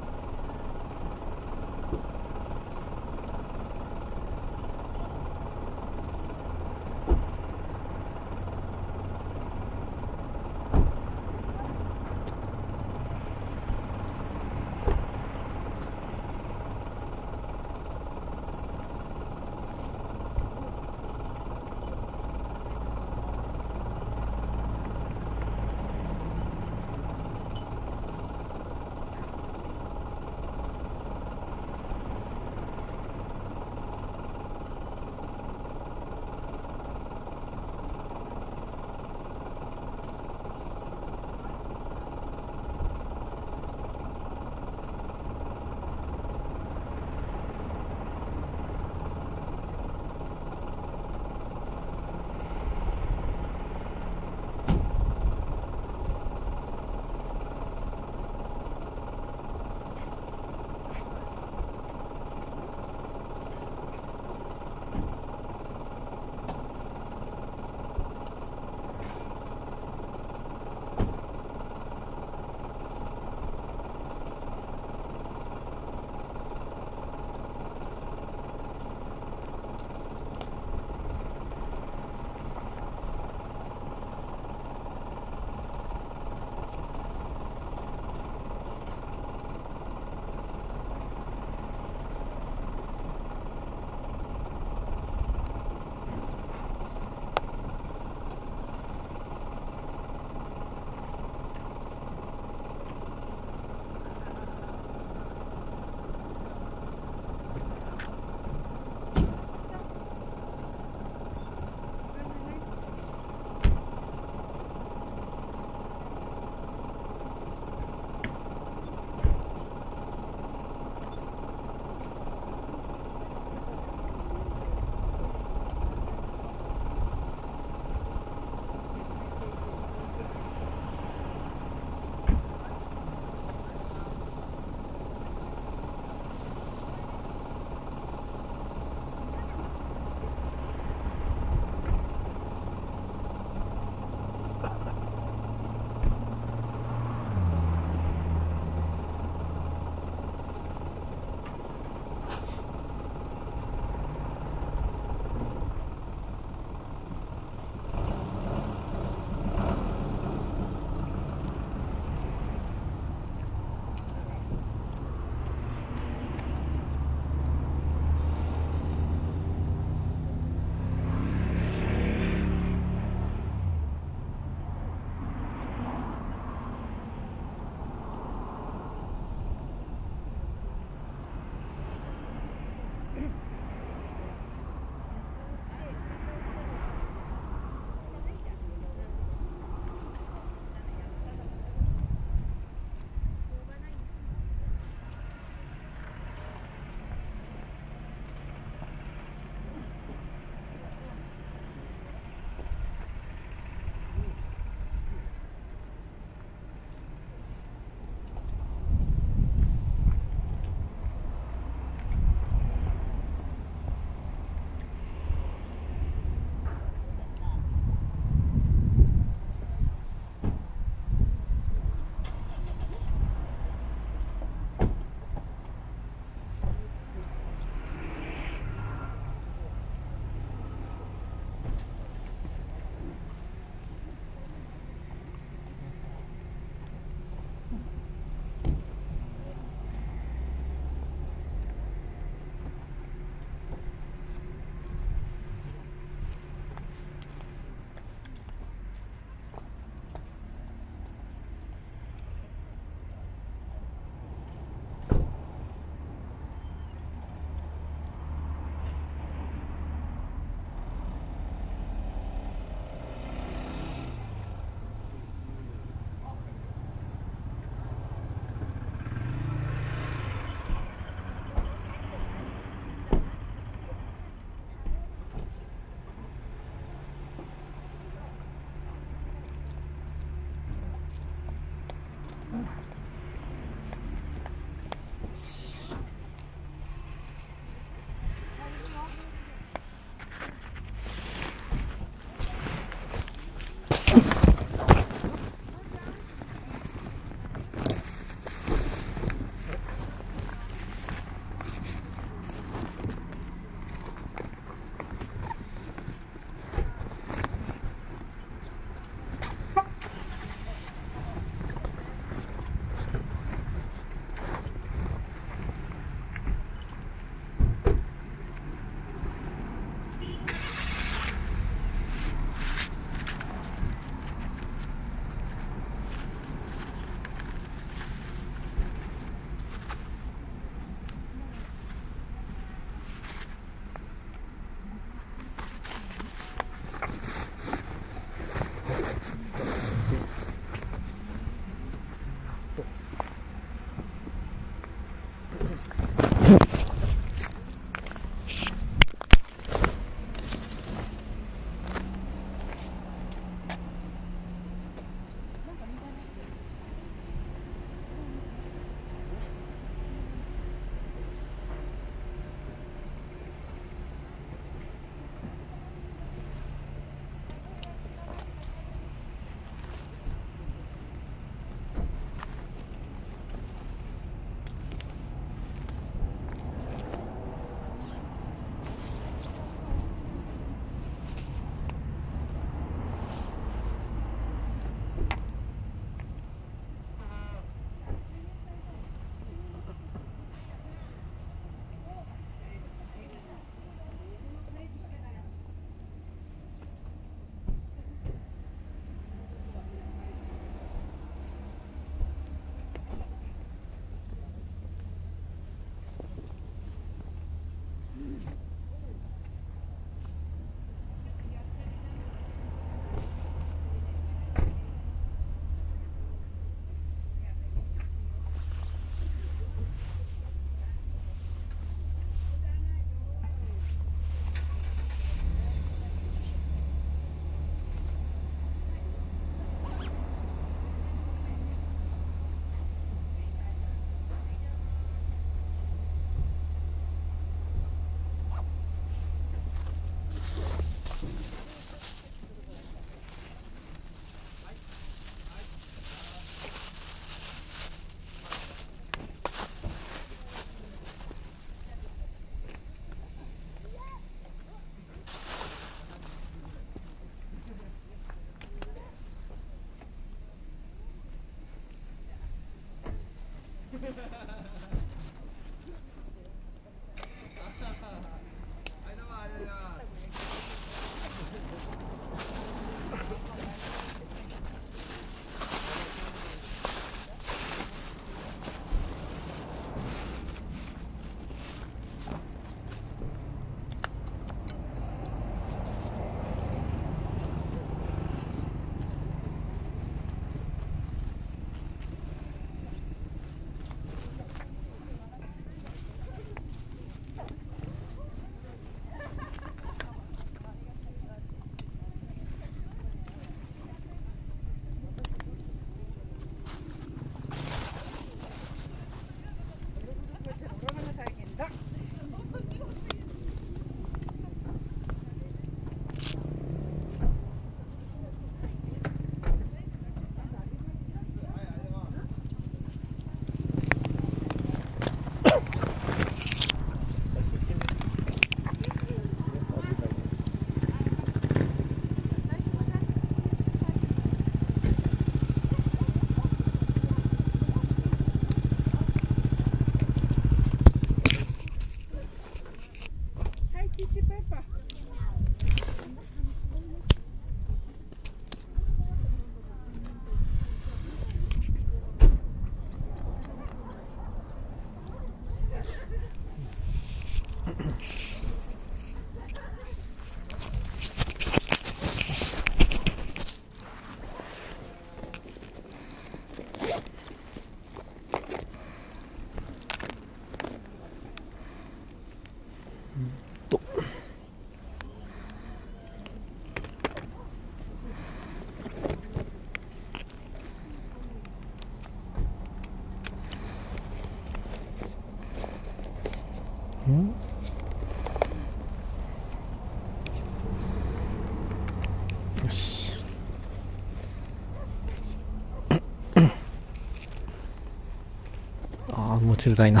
もう釣れたいな。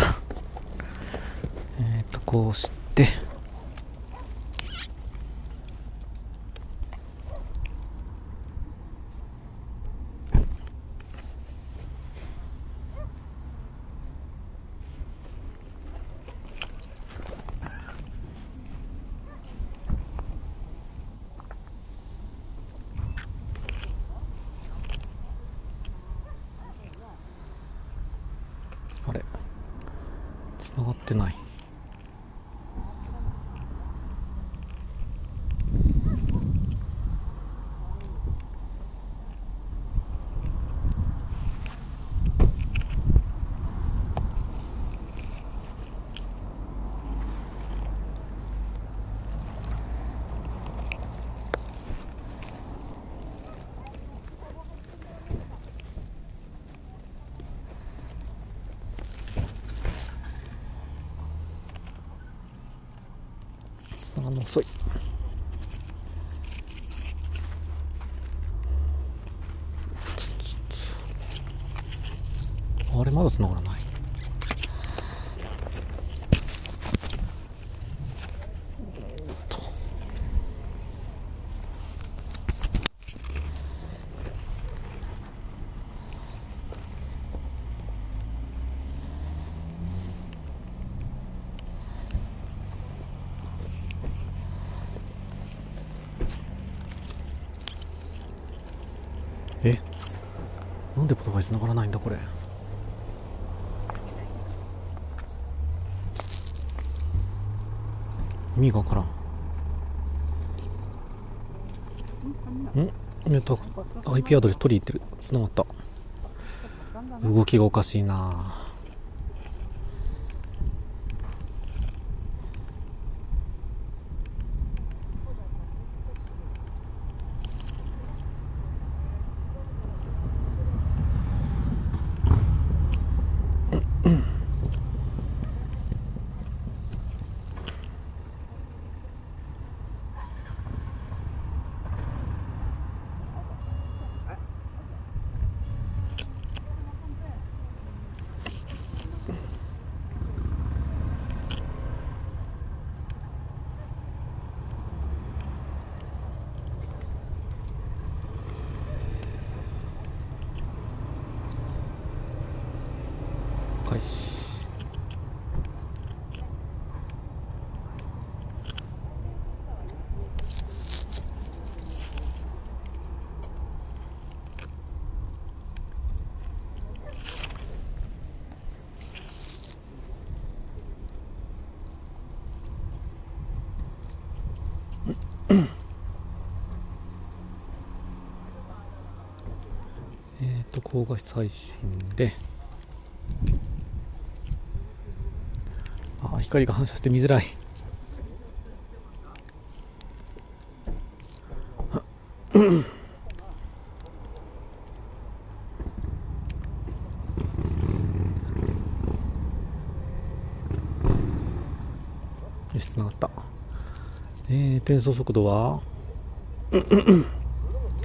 こうして繋がってない。遅い。あれまだ繋がらない。なんで言葉に繋がらないんだこれ。意味がわからん。IP アドレス取り入ってる。繋がった。動きがおかしいな。開始。ここが最新で、あ、光が反射して見づらい。よし、つながった。転送速度は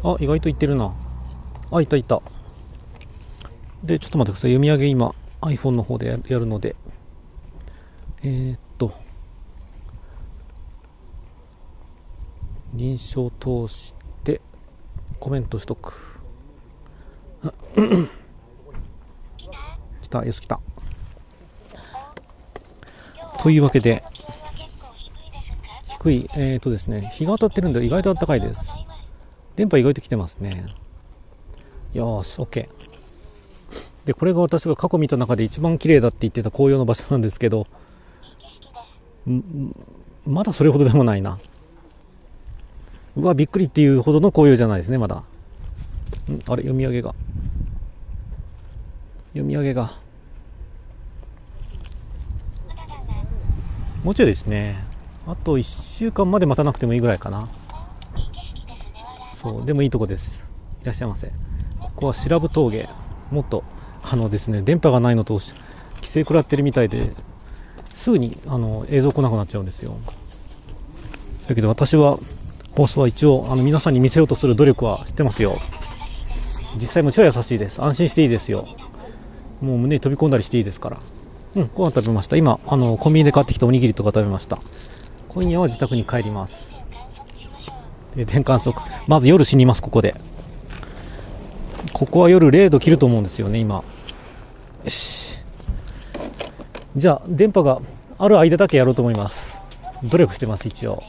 あ、意外といってるな。あ、いたいた。で、ちょっと待ってください。読み上げ今 iPhone の方でやるので。認証通してコメントしとく。来た、よし来た。というわけで、低い、ですね、日が当たってるんで意外と暖かいです。電波意外と来てますね。よーし、OK。で、これが私が過去見た中で一番綺麗だって言ってた紅葉の場所なんですけど、まだそれほどでもないな。うわ、びっくりっていうほどの紅葉じゃないですね、まだ。あれ、読み上げがもうちょいですね。あと1週間まで待たなくてもいいぐらいかな。そう、でもいいとこです。いらっしゃいませ。ここは白布峠。もっとですね、電波がないのと規制食らってるみたいで、すぐに映像来なくなっちゃうんですよ。だけど私は放送は一応皆さんに見せようとする努力はしてますよ。実際もちろん優しいです。安心していいですよ。もう胸に飛び込んだりしていいですから。うん、ご飯食べました。今コンビニで買ってきたおにぎりとか食べました。今夜は自宅に帰ります。で、電観測、まず夜死にます。ここは夜0度切ると思うんですよね、今。よし。じゃあ、電波がある間だけやろうと思います。努力してます、一応。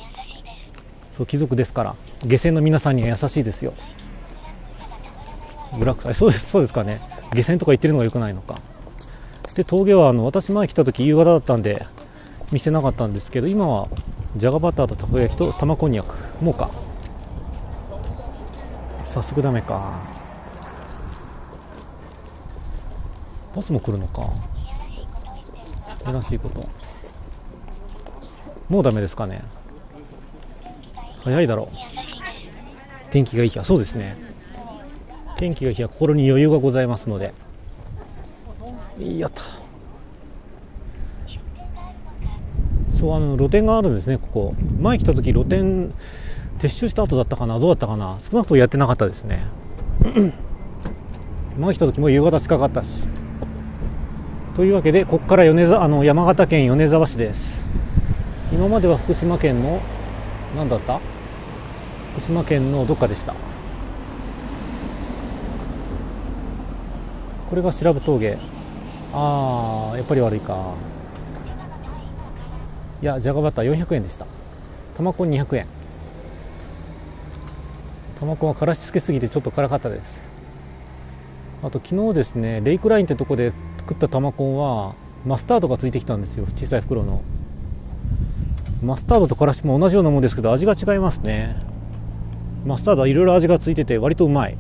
そう、貴族ですから。下船の皆さんには優しいですよ。ブラック、そうですかね。下船とか行ってるのが良くないのか。で、峠は私前来た時夕方だったんで、見せなかったんですけど、今はじゃがバターとたこ焼きと玉こんにゃく。もうか。早速ダメか。バスも来るのか。珍しいこと。もうダメですかね。早いだろう。天気がいい日は、そうですね。天気がいい日は心に余裕がございますので。やった。そう、露店があるんですね、ここ。前来た時、露店撤収した後だったかな、どうだったかな。少なくともやってなかったですね。前来た時も夕方近かったし。というわけで、ここから山形県米沢市です。今までは福島県の何だった、福島県のどっかでした。これが白布峠。ああ、やっぱり悪いか。いや、じゃがバター400円でした。玉子200円。玉子はからしつけすぎてちょっと辛かったです。あと昨日ですね、レイクラインってとこで作った玉コンはマスタードがついてきたんですよ。小さい袋のマスタードとからしも同じようなもんですけど、味が違いますね。マスタードはいろいろ味がついてて割とうまい。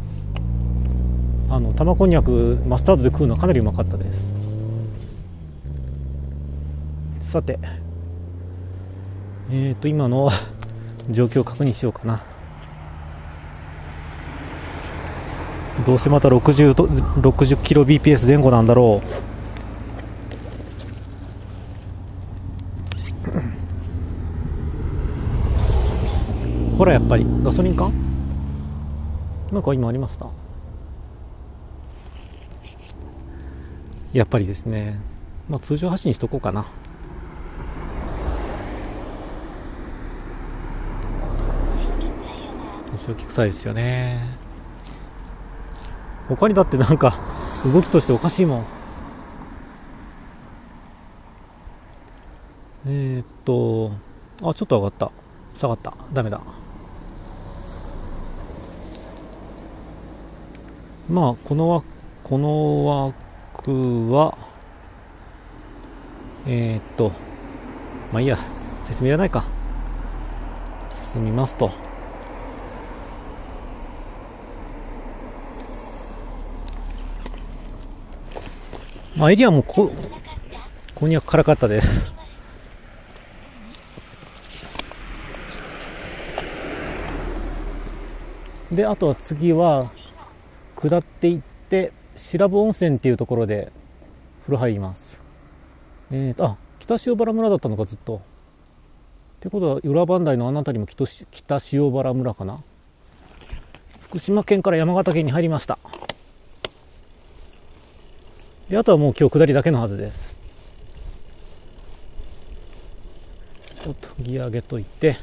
玉こんにゃくマスタードで食うのはかなりうまかったです。さて、今の状況を確認しようかな。どうせまた60キロ BPS 前後なんだろう。ほら、やっぱりガソリンか。なんか今ありました。やっぱりですね、まあ通常発進しとこうかな。後ろきくさいですよね。他にだってなんか動きとしておかしいもん。あ、ちょっと上がった。下がった。ダメだ。まあ、この枠は、まあいいや、説明いらないか。進みますと。まあ、エリアもこんにゃく辛かったです。で、あとは次は、下っていって、白布温泉っていうところで、風呂入ります。あ、北塩原村だったのか、ずっと。ってことは、裏磐梯のあの辺りも北塩原村かな。福島県から山形県に入りました。で、あとはもう今日下りだけのはずです。ちょっとギア上げといて。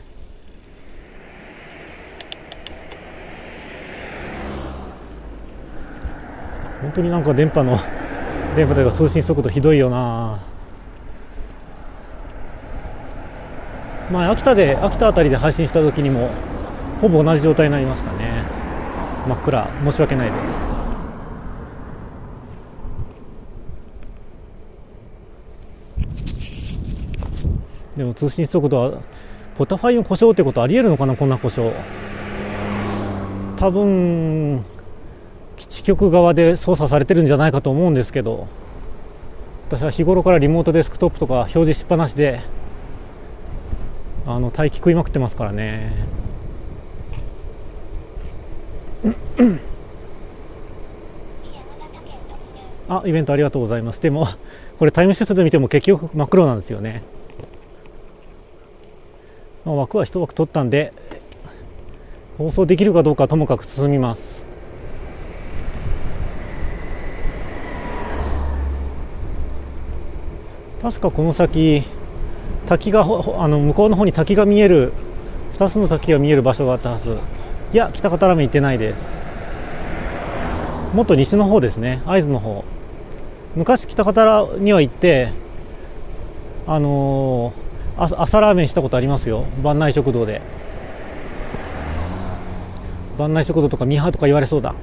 本当になんか電波というか通信速度ひどいよな。まあ秋田あたりで配信した時にもほぼ同じ状態になりましたね。真っ暗、申し訳ないです。でも通信速度はポタファイン故障ってことありえるのかな、こんな故障。多分基地局側で操作されてるんじゃないかと思うんですけど、私は日頃からリモートデスクトップとか表示しっぱなしで待機食いまくってますからね。あ、イベントありがとうございます。でもこれタイムシフトで見ても結局真っ黒なんですよね。まあ、枠は一枠取ったんで放送できるかどうかともかく進みます。確かこの先滝が向こうの方に滝が見える、2つの滝が見える場所があったはず。いや、北方ラメ行ってないです。もっと西の方ですね、会津の方。昔北方には行って朝ラーメンしたことありますよ、番内食堂で。番内食堂とかミーハーとか言われそうだ。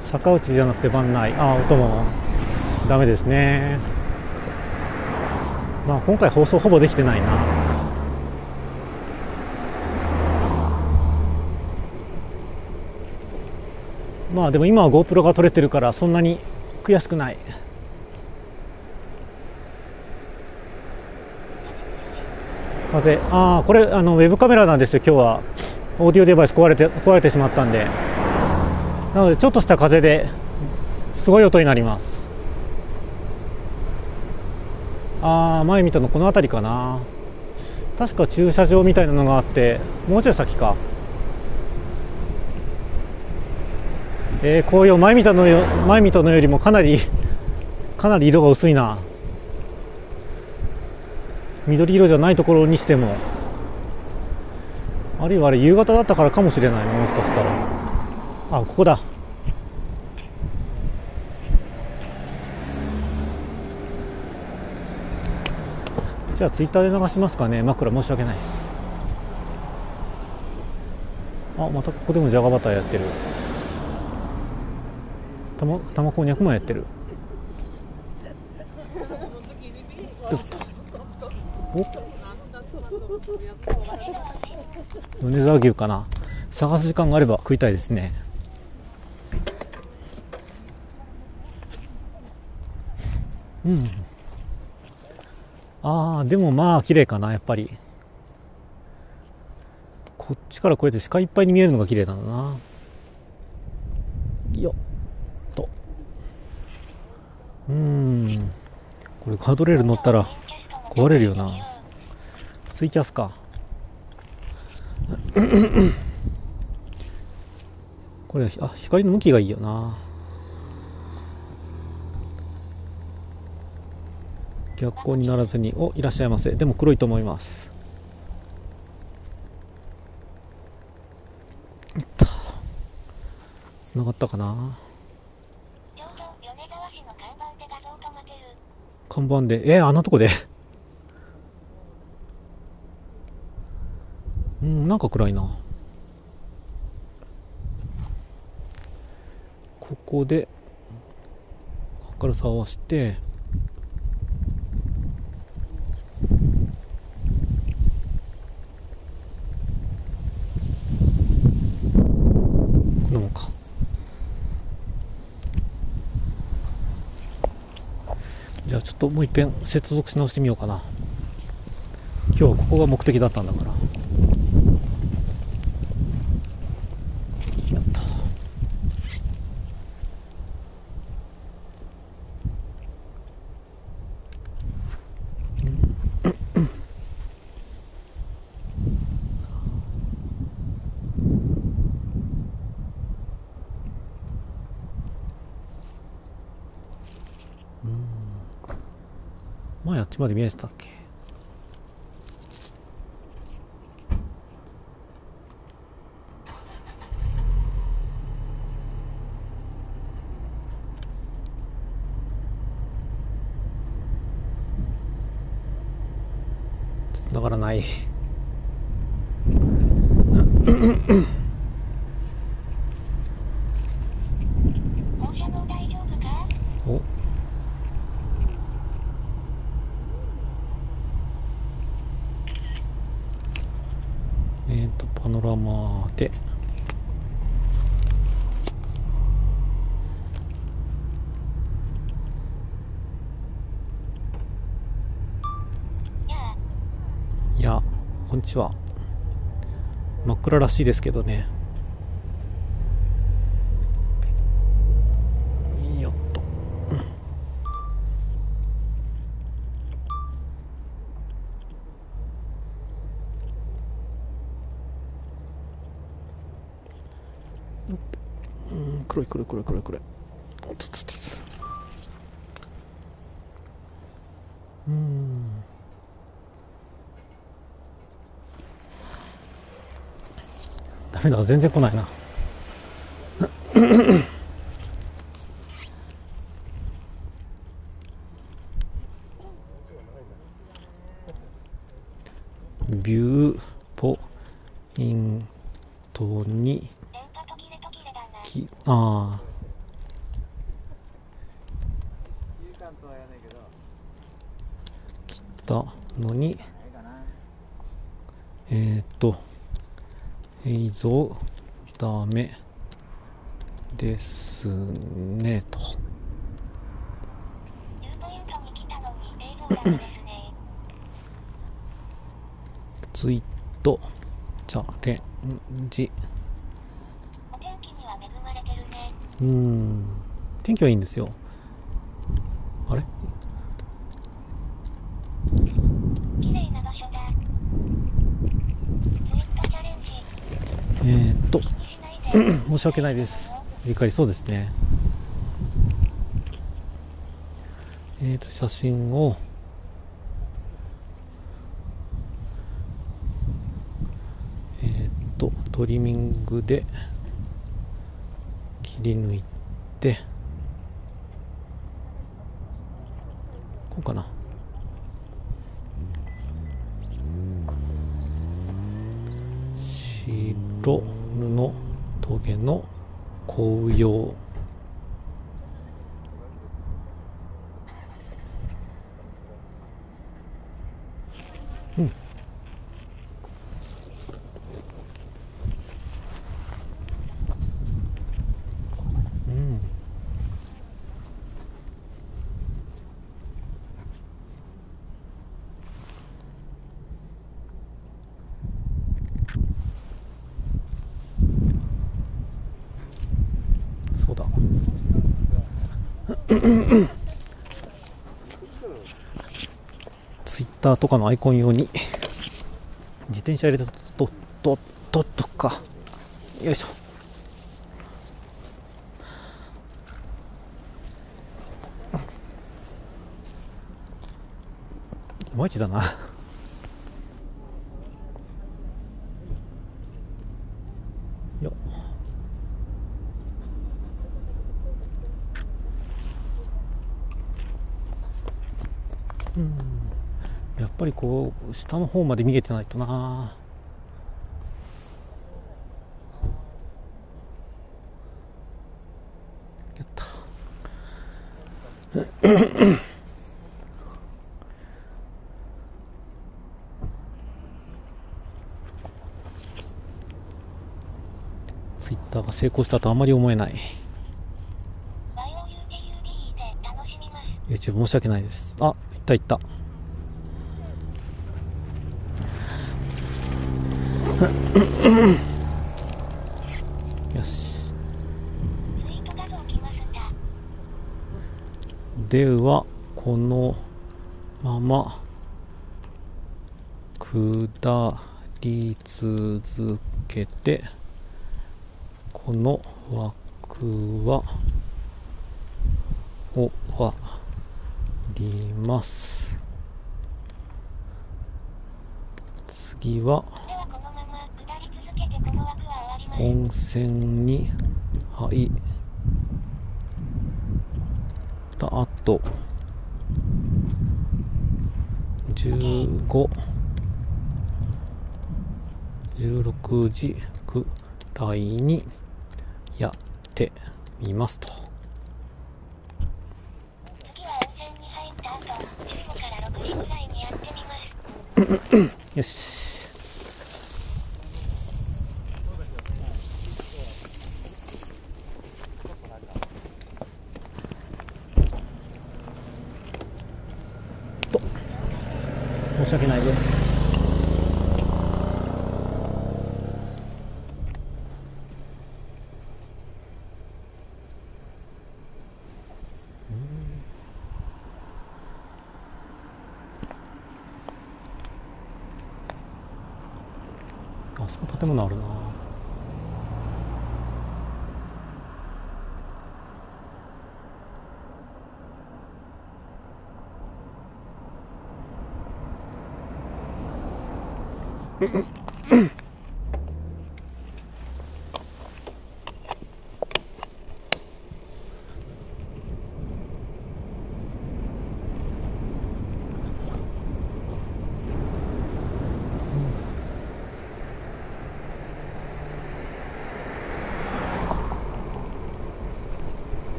坂内じゃなくて番内。あ、音もダメですね。まあ今回放送ほぼできてないな。まあでも今は GoPro が撮れてるからそんなに悔しくない。風、ああ、これウェブカメラなんですよ。今日はオーディオデバイス壊れてしまったんで、なのでちょっとした風ですごい音になります。ああ、前見たのこの辺りかな。確か駐車場みたいなのがあって、もうちょい先か。紅葉、前見たのよりもかなり色が薄いな。緑色じゃないところにしても、あるいはあれ夕方だったからかもしれない、もしかしたら。あ、ここだ。じゃあツイッターで流しますかね。真っ暗、申し訳ないです。あ、またここでもじゃがバターやってる。玉こんにゃくもやってる。よっと、米沢牛かな。探す時間があれば食いたいですね。うん。ああ、でもまあ綺麗かな、やっぱり。こっちからこうやって視界いっぱいに見えるのが綺麗なんだな。よっと。うん、これガードレール乗ったら壊れるよな。ツイキャスか。これ、あ、光の向きがいいよな。逆光にならずに。お、いらっしゃいませ。でも黒いと思います。いった、つながったかな。看板で、あんなとこでなんか暗いな。ここで明るさを合わせて、こんなもんか。じゃあちょっともう一遍接続し直してみようかな。今日はここが目的だったんだから。前あっちまで見えてたっけ。繋がらない。パノラマでいや、こんにちは。真っ暗らしいですけどね。よっと、黒い黒い黒い黒い黒い。ダメだ、全然来ないな。ビューポイントに。ああ、切ったのに映像ダメですねと。ツイートチャレンジ。天気はいいんですよ。あれ、綺麗な場所だ。申し訳ないです。振り返りそうですね。写真をトリミングで切り抜いて、こうかな。白布棘の紅葉。ツイッターとかのアイコン用に自転車入れたとか、よいしょ。いまいちだな。よっ、やっぱりこう下の方まで見えてないとな。やったツイッターが成功したとあまり思えない。 YouTube 申し訳ないです。あ、いったいった。よし、ではこのまま下り続けて、この枠は終わります。次は温泉に入った後16時くらいにやってみますと。よし。申し訳ないです。あそこ建物あるな。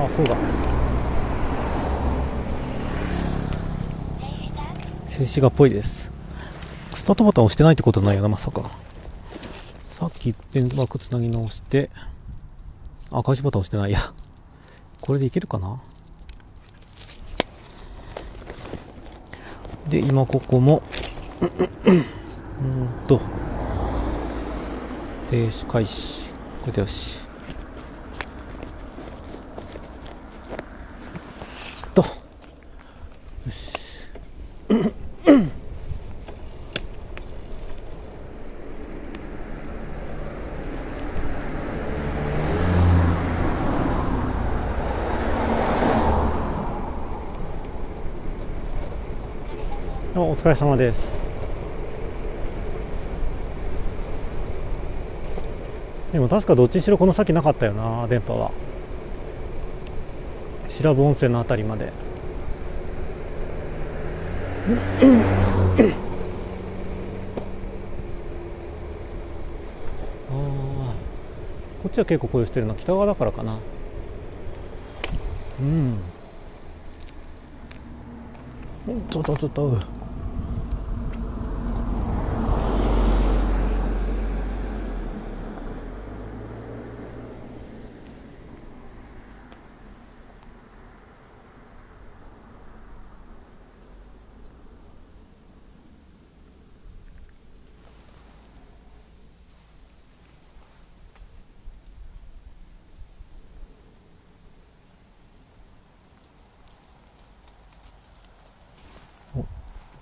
あ、そうだ。静止画っぽいです。スタートボタン押してないってことないよな、まさか。さっき電枠つなぎ直して、あ、開始ボタン押してないや。これでいけるかな。で、今ここも停止開始。これでよし。よし。お疲れ様です。でも確かどっちにしろこの先なかったよな、電波は。白布温泉のあたりまで。あ、こっちは結構紅葉してるな、北側だからかな。うん。ちょっと。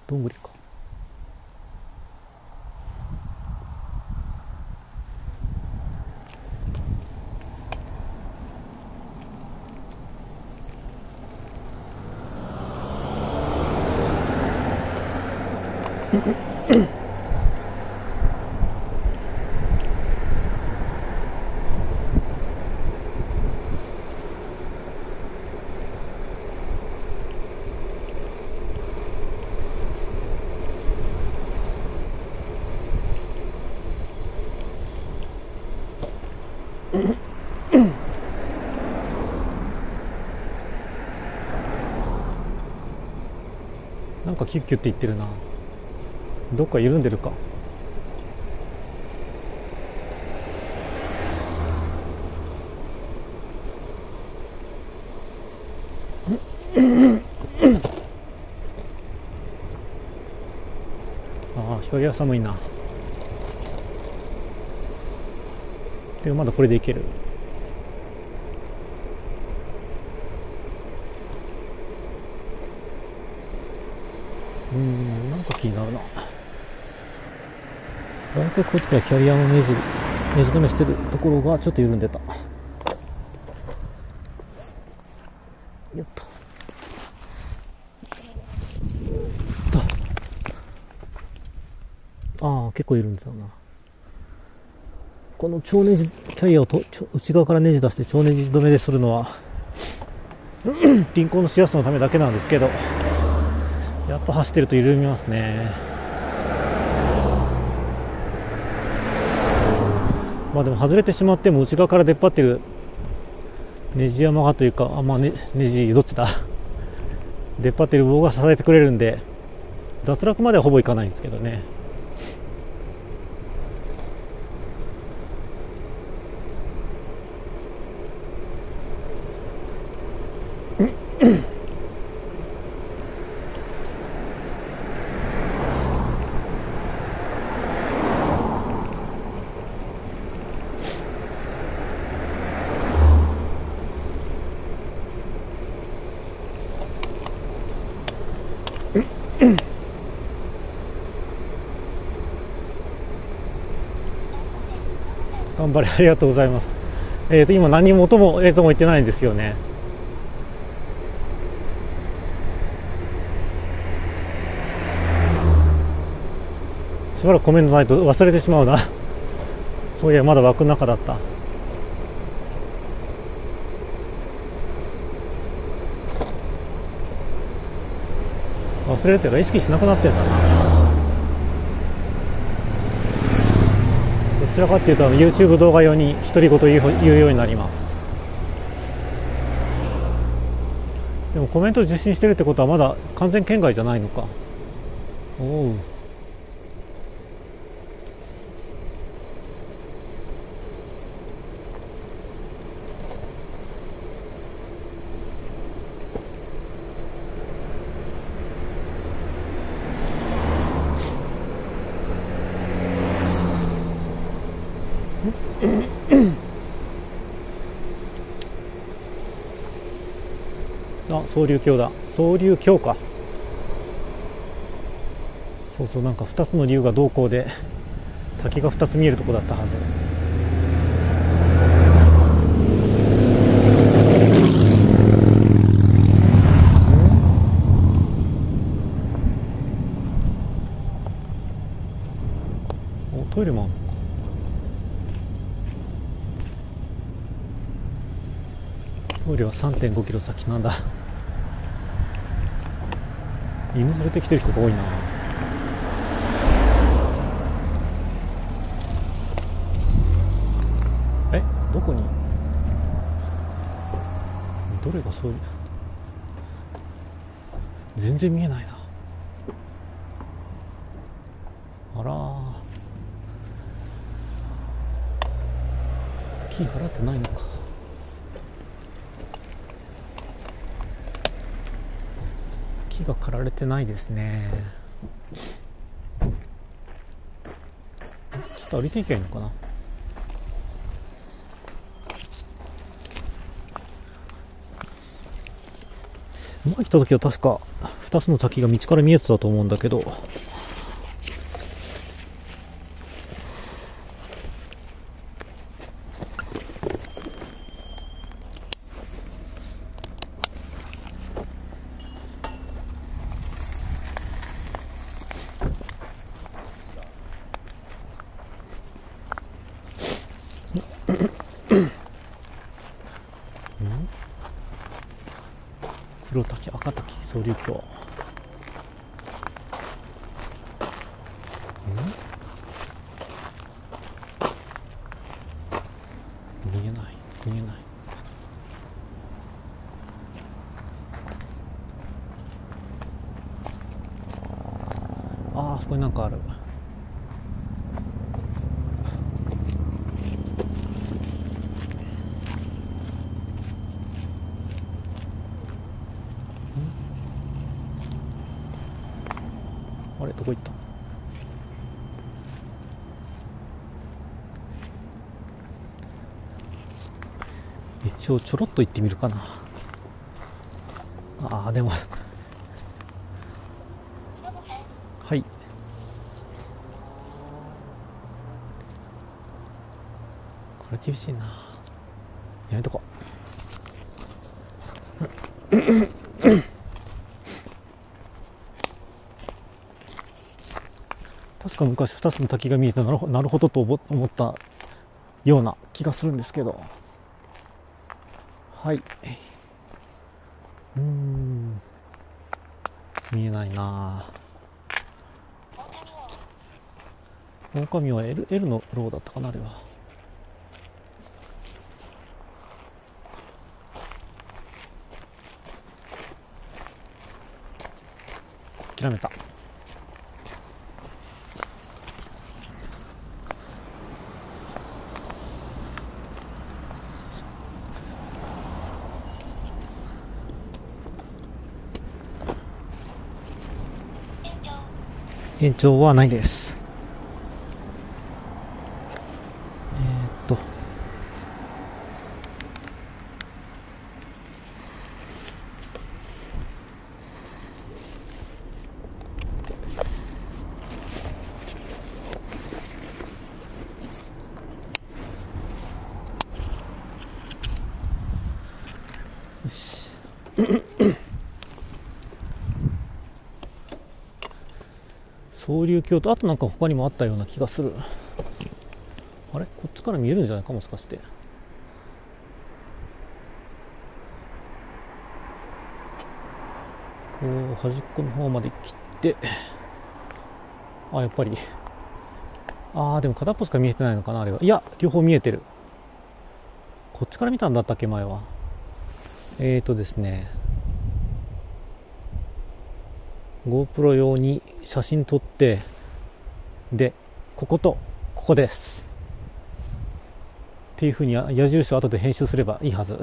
どんぐりか。なんかキュッキュッっていってるな。どっか緩んでるか。ああ、日陰は寒いな。でもまだこれでいける。なんか気になるな。大体こういう時はキャリアのネジ止めしてるところがちょっと緩んでた。やった。ああ、結構緩んでたな。この超ネジキャリアを内側からネジ出して超ネジ止めでするのは輪行のしやすさのためだけなんですけど、やっぱ走ってると緩みますね。まあでも外れてしまっても内側から出っ張ってるネジ山がというか、まあネジどっちだ出っ張ってる棒が支えてくれるんで、脱落まではほぼいかないんですけどね。頑張れ、ありがとうございます。今何も音も映像も言ってないんですよね。しばらくコメントないと忘れてしまうな。そういや、まだ枠の中だった。忘れるというか意識しなくなってんだな。どちらかというと YouTube 動画用に独り言言うようになります。でもコメントを受信してるってことはまだ完全圏外じゃないのか。おう、双竜橋だ。双竜橋か。そうそう、なんか2つの竜が同行で滝が2つ見えるとこだったはず。お、トイレもある。トイレは 3.5 キロ先なんだ。犬連れてきてる人が多いな。え、どこにどれがそういう、全然見えないな。あら、金払ってないのか。木が刈られてないですね。ちょっと歩いていけばいいのかな。前来た時は確か2つの滝が道から見えてたと思うんだけど、黒滝、赤滝、総流橋。逃げない、逃げない。ああ、そこになんかある。あれ、どこ行ったの？一応ちょろっと行ってみるかな。ああ、でもはい、これ厳しいな、やめとこう。確か昔2つの滝が見えて、なるほどと思ったような気がするんですけど、はい、見えないな。狼は L のローだったかな、あれは。諦めた。延長はないです。よし。総流橋と、あとなんか他にもあったような気がする。あれ、こっちから見えるんじゃないか、もしかして。こう端っこの方まで切って、あ、やっぱり、ああ、でも片っぽしか見えてないのかな、あれは。いや、両方見えてる。こっちから見たんだったっけ、前は。ですね、GoPro 用に写真撮って、でこことここですっていうふうに矢印を後で編集すればいいはず。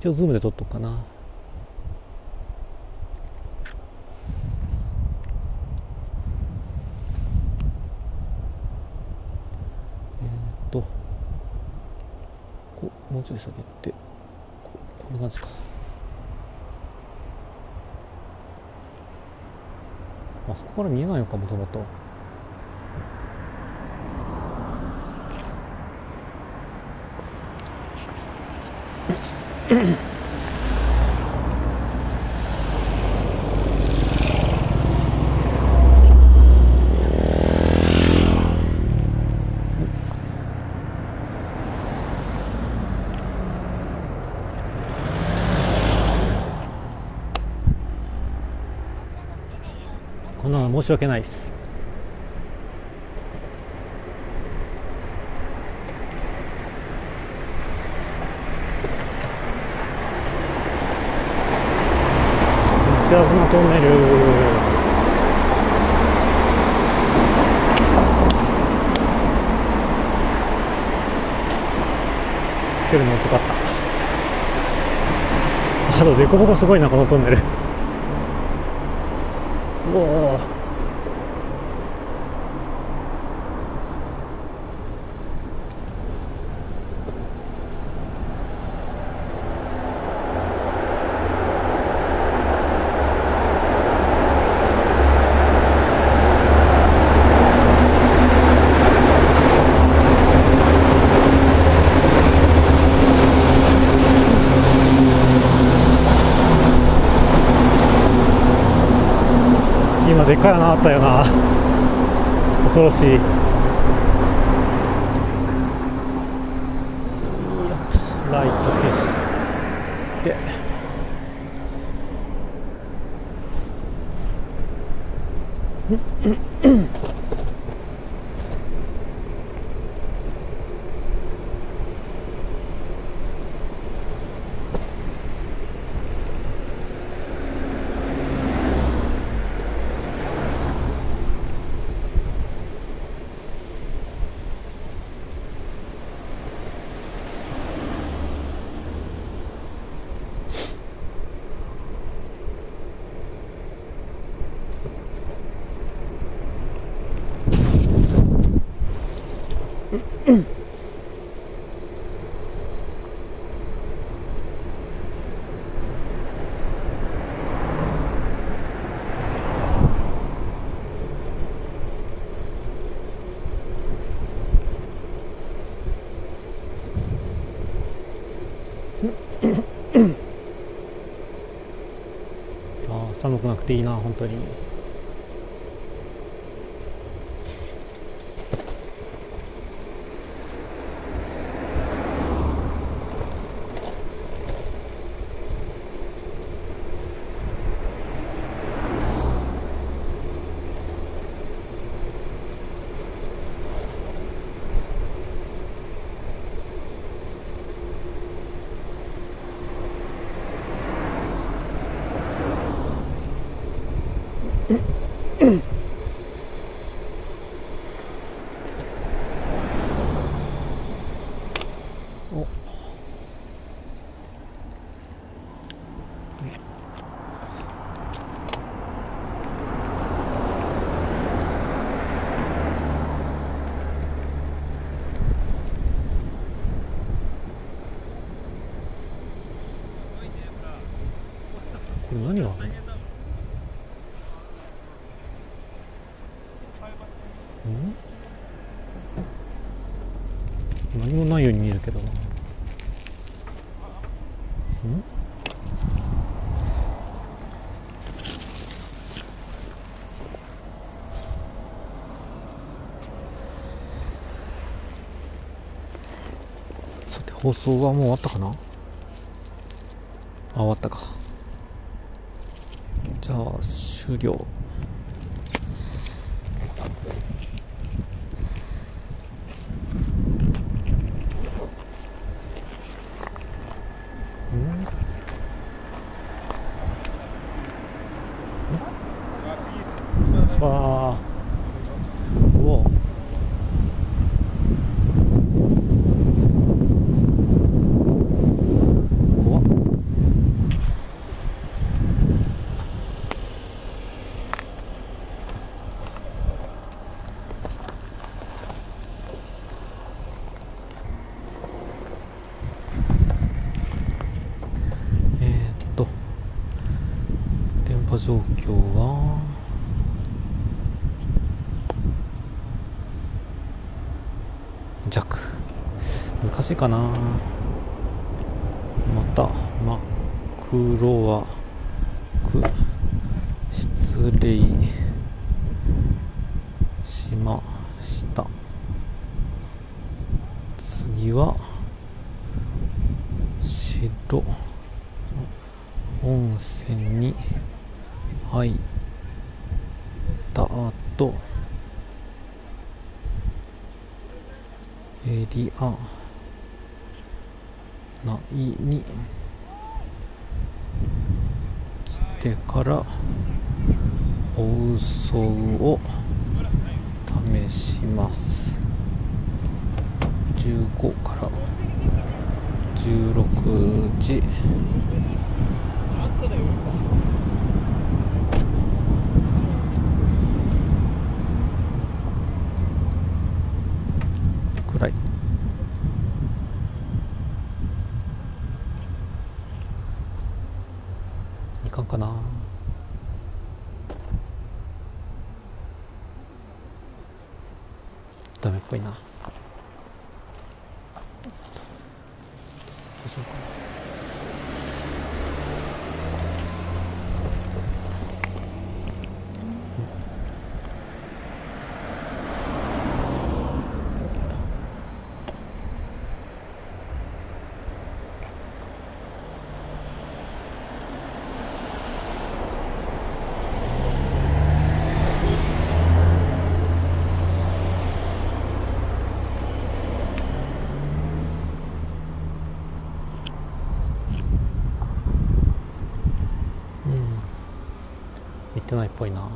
一応ズームで撮っとくかな。もうちょい下げて、こんな感じか。あそこから見えないのか、もともと。こんなの申し訳ないです。西吾妻トンネル。つけるの遅かった。あと凸凹すごいな、このトンネル。おお、あったよな。恐ろしい。ライト消して寒くなくていいな、本当に。何もないように見えるけどな。さて、放送はもう終わったかな。あ、終わったか。じゃあ終了。状況は弱、難しいかな。また真っ黒は失礼しました。次は白温泉に入った後、エリア内に来てから放送を試します。15から16時、ダメっぽいな。どうしようかな。ってないっぽいな。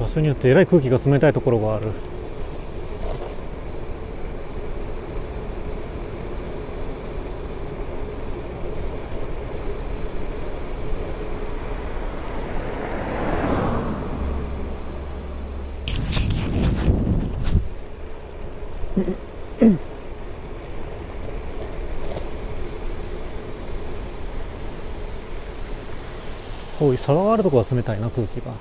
場所によってえらい空気が冷たいところがある。こういう皿があるところは冷たいな、空気が。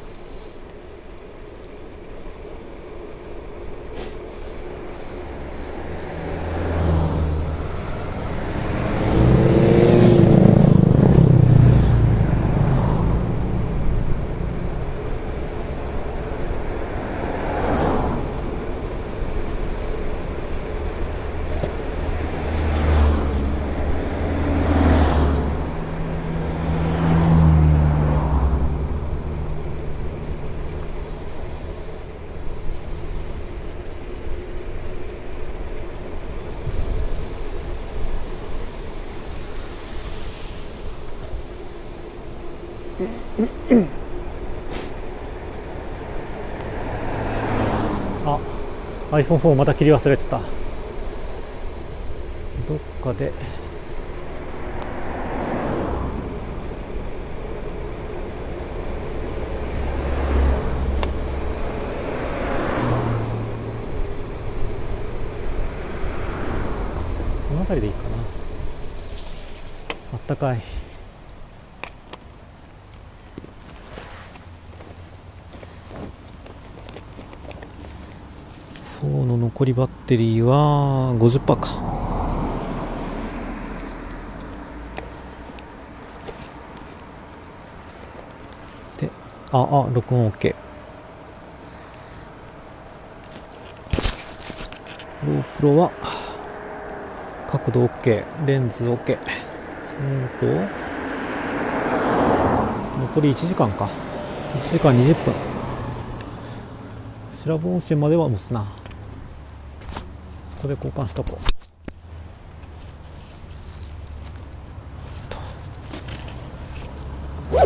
あ、iPhone4 また切り忘れてた。どっかでこの辺りでいいかな。あったかい。残りバッテリーは 50% か。で、録音 OK。 GoPro は角度 OK、 レンズ OK。 残り1時間か。1時間20分。白本線までは持つな。ここで交換しとこう。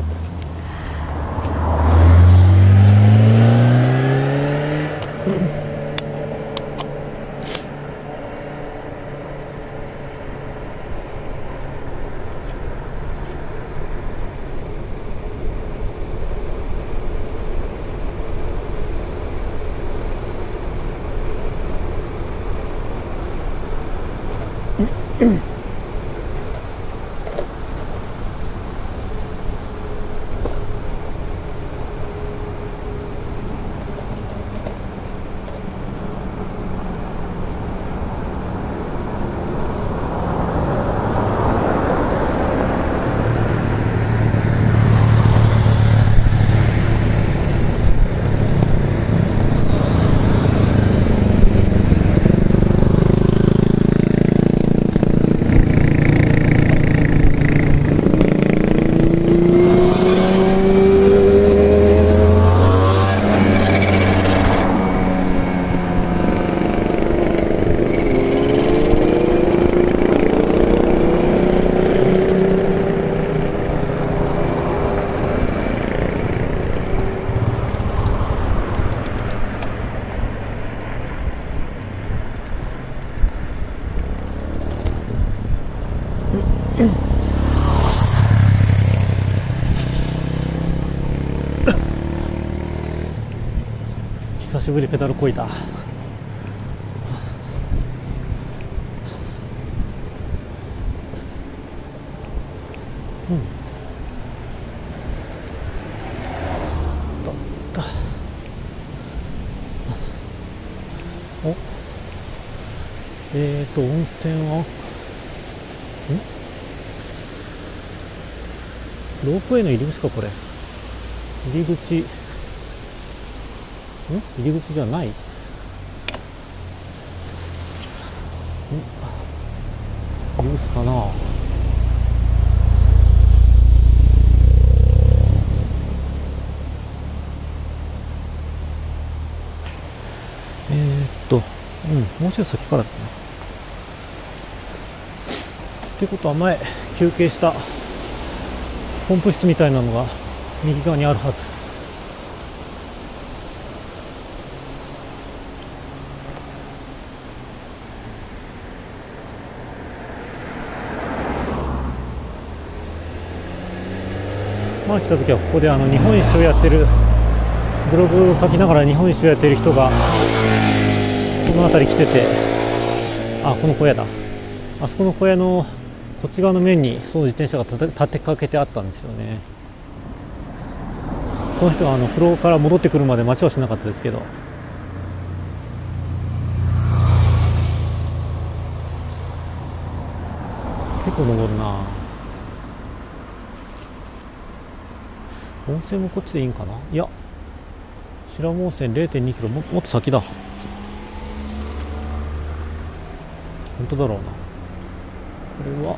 久しぶりペダルこいた。お、温泉はロープウェイの入り口か、これ。入り口、入り口じゃない？入り口かな？もうちょい先からだな。ってことは前休憩したポンプ室みたいなのが右側にあるはず。まあ来た時はここで日本一周をやってる、ブログを書きながら日本一周をやってる人がこの辺り来てて、あ、この小屋だ、あそこの小屋のこっち側の面にその自転車が立てかけてあったんですよね。その人は風呂から戻ってくるまで待ちはしなかったですけど、結構登るな。温泉もこっちでいいんかな。いや、白毛温泉 0.2 キロ、もっと先だ。本当だろうな。これは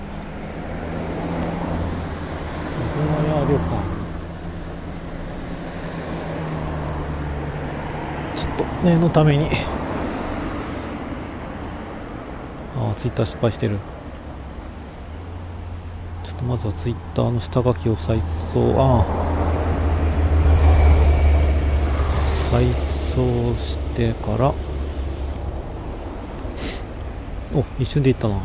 水の屋旅館。ちょっと念のために、あ、ツイッター失敗してる。ちょっとまずはツイッターの下書きを再送、再送してから、お、一瞬でいったな。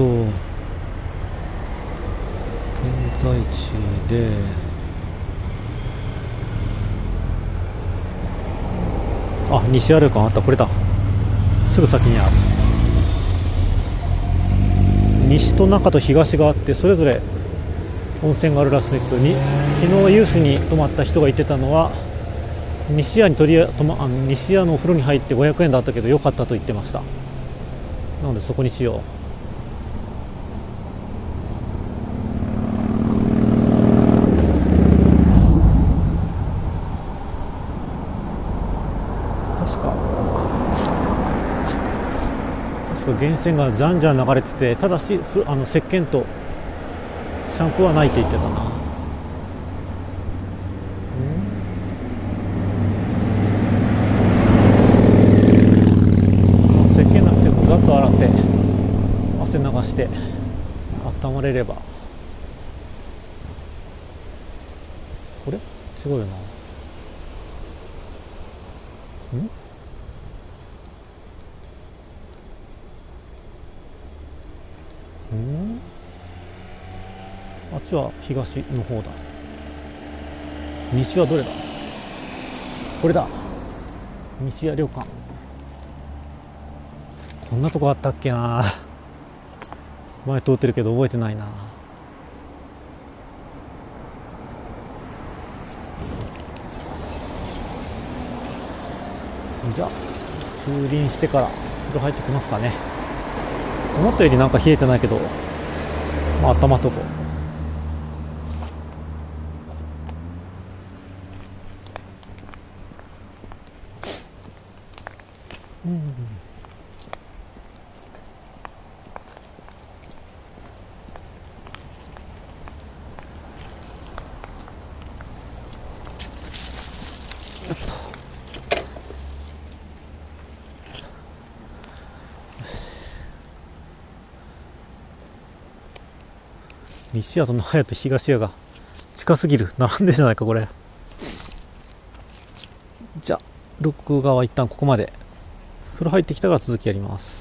現在地で西アルカンあった、これだ、すぐ先にある。西と中と東があって、それぞれ温泉があるらしいですけど、昨日ユースに泊まった人が言ってたのは、西屋のお風呂に入って500円だったけど良かったと言ってました。なのでそこにしよう。確か源泉がじゃんじゃん流れてて、ただし石鹸とシャンプーはないって言ってたな。温まれれば、これすごいよな。ん？あっちは東の方だ。西はどれだ？これだ。西屋旅館、こんなとこあったっけな。前通ってるけど覚えてないな。じゃあ駐輪してから風呂入ってきますかね。思ったよりなんか冷えてないけど、まあ温まっとこう。西屋と長屋と東屋が近すぎる、並んでるじゃないかこれ。じゃあ録画は一旦ここまで。風呂入ってきたら続きやります。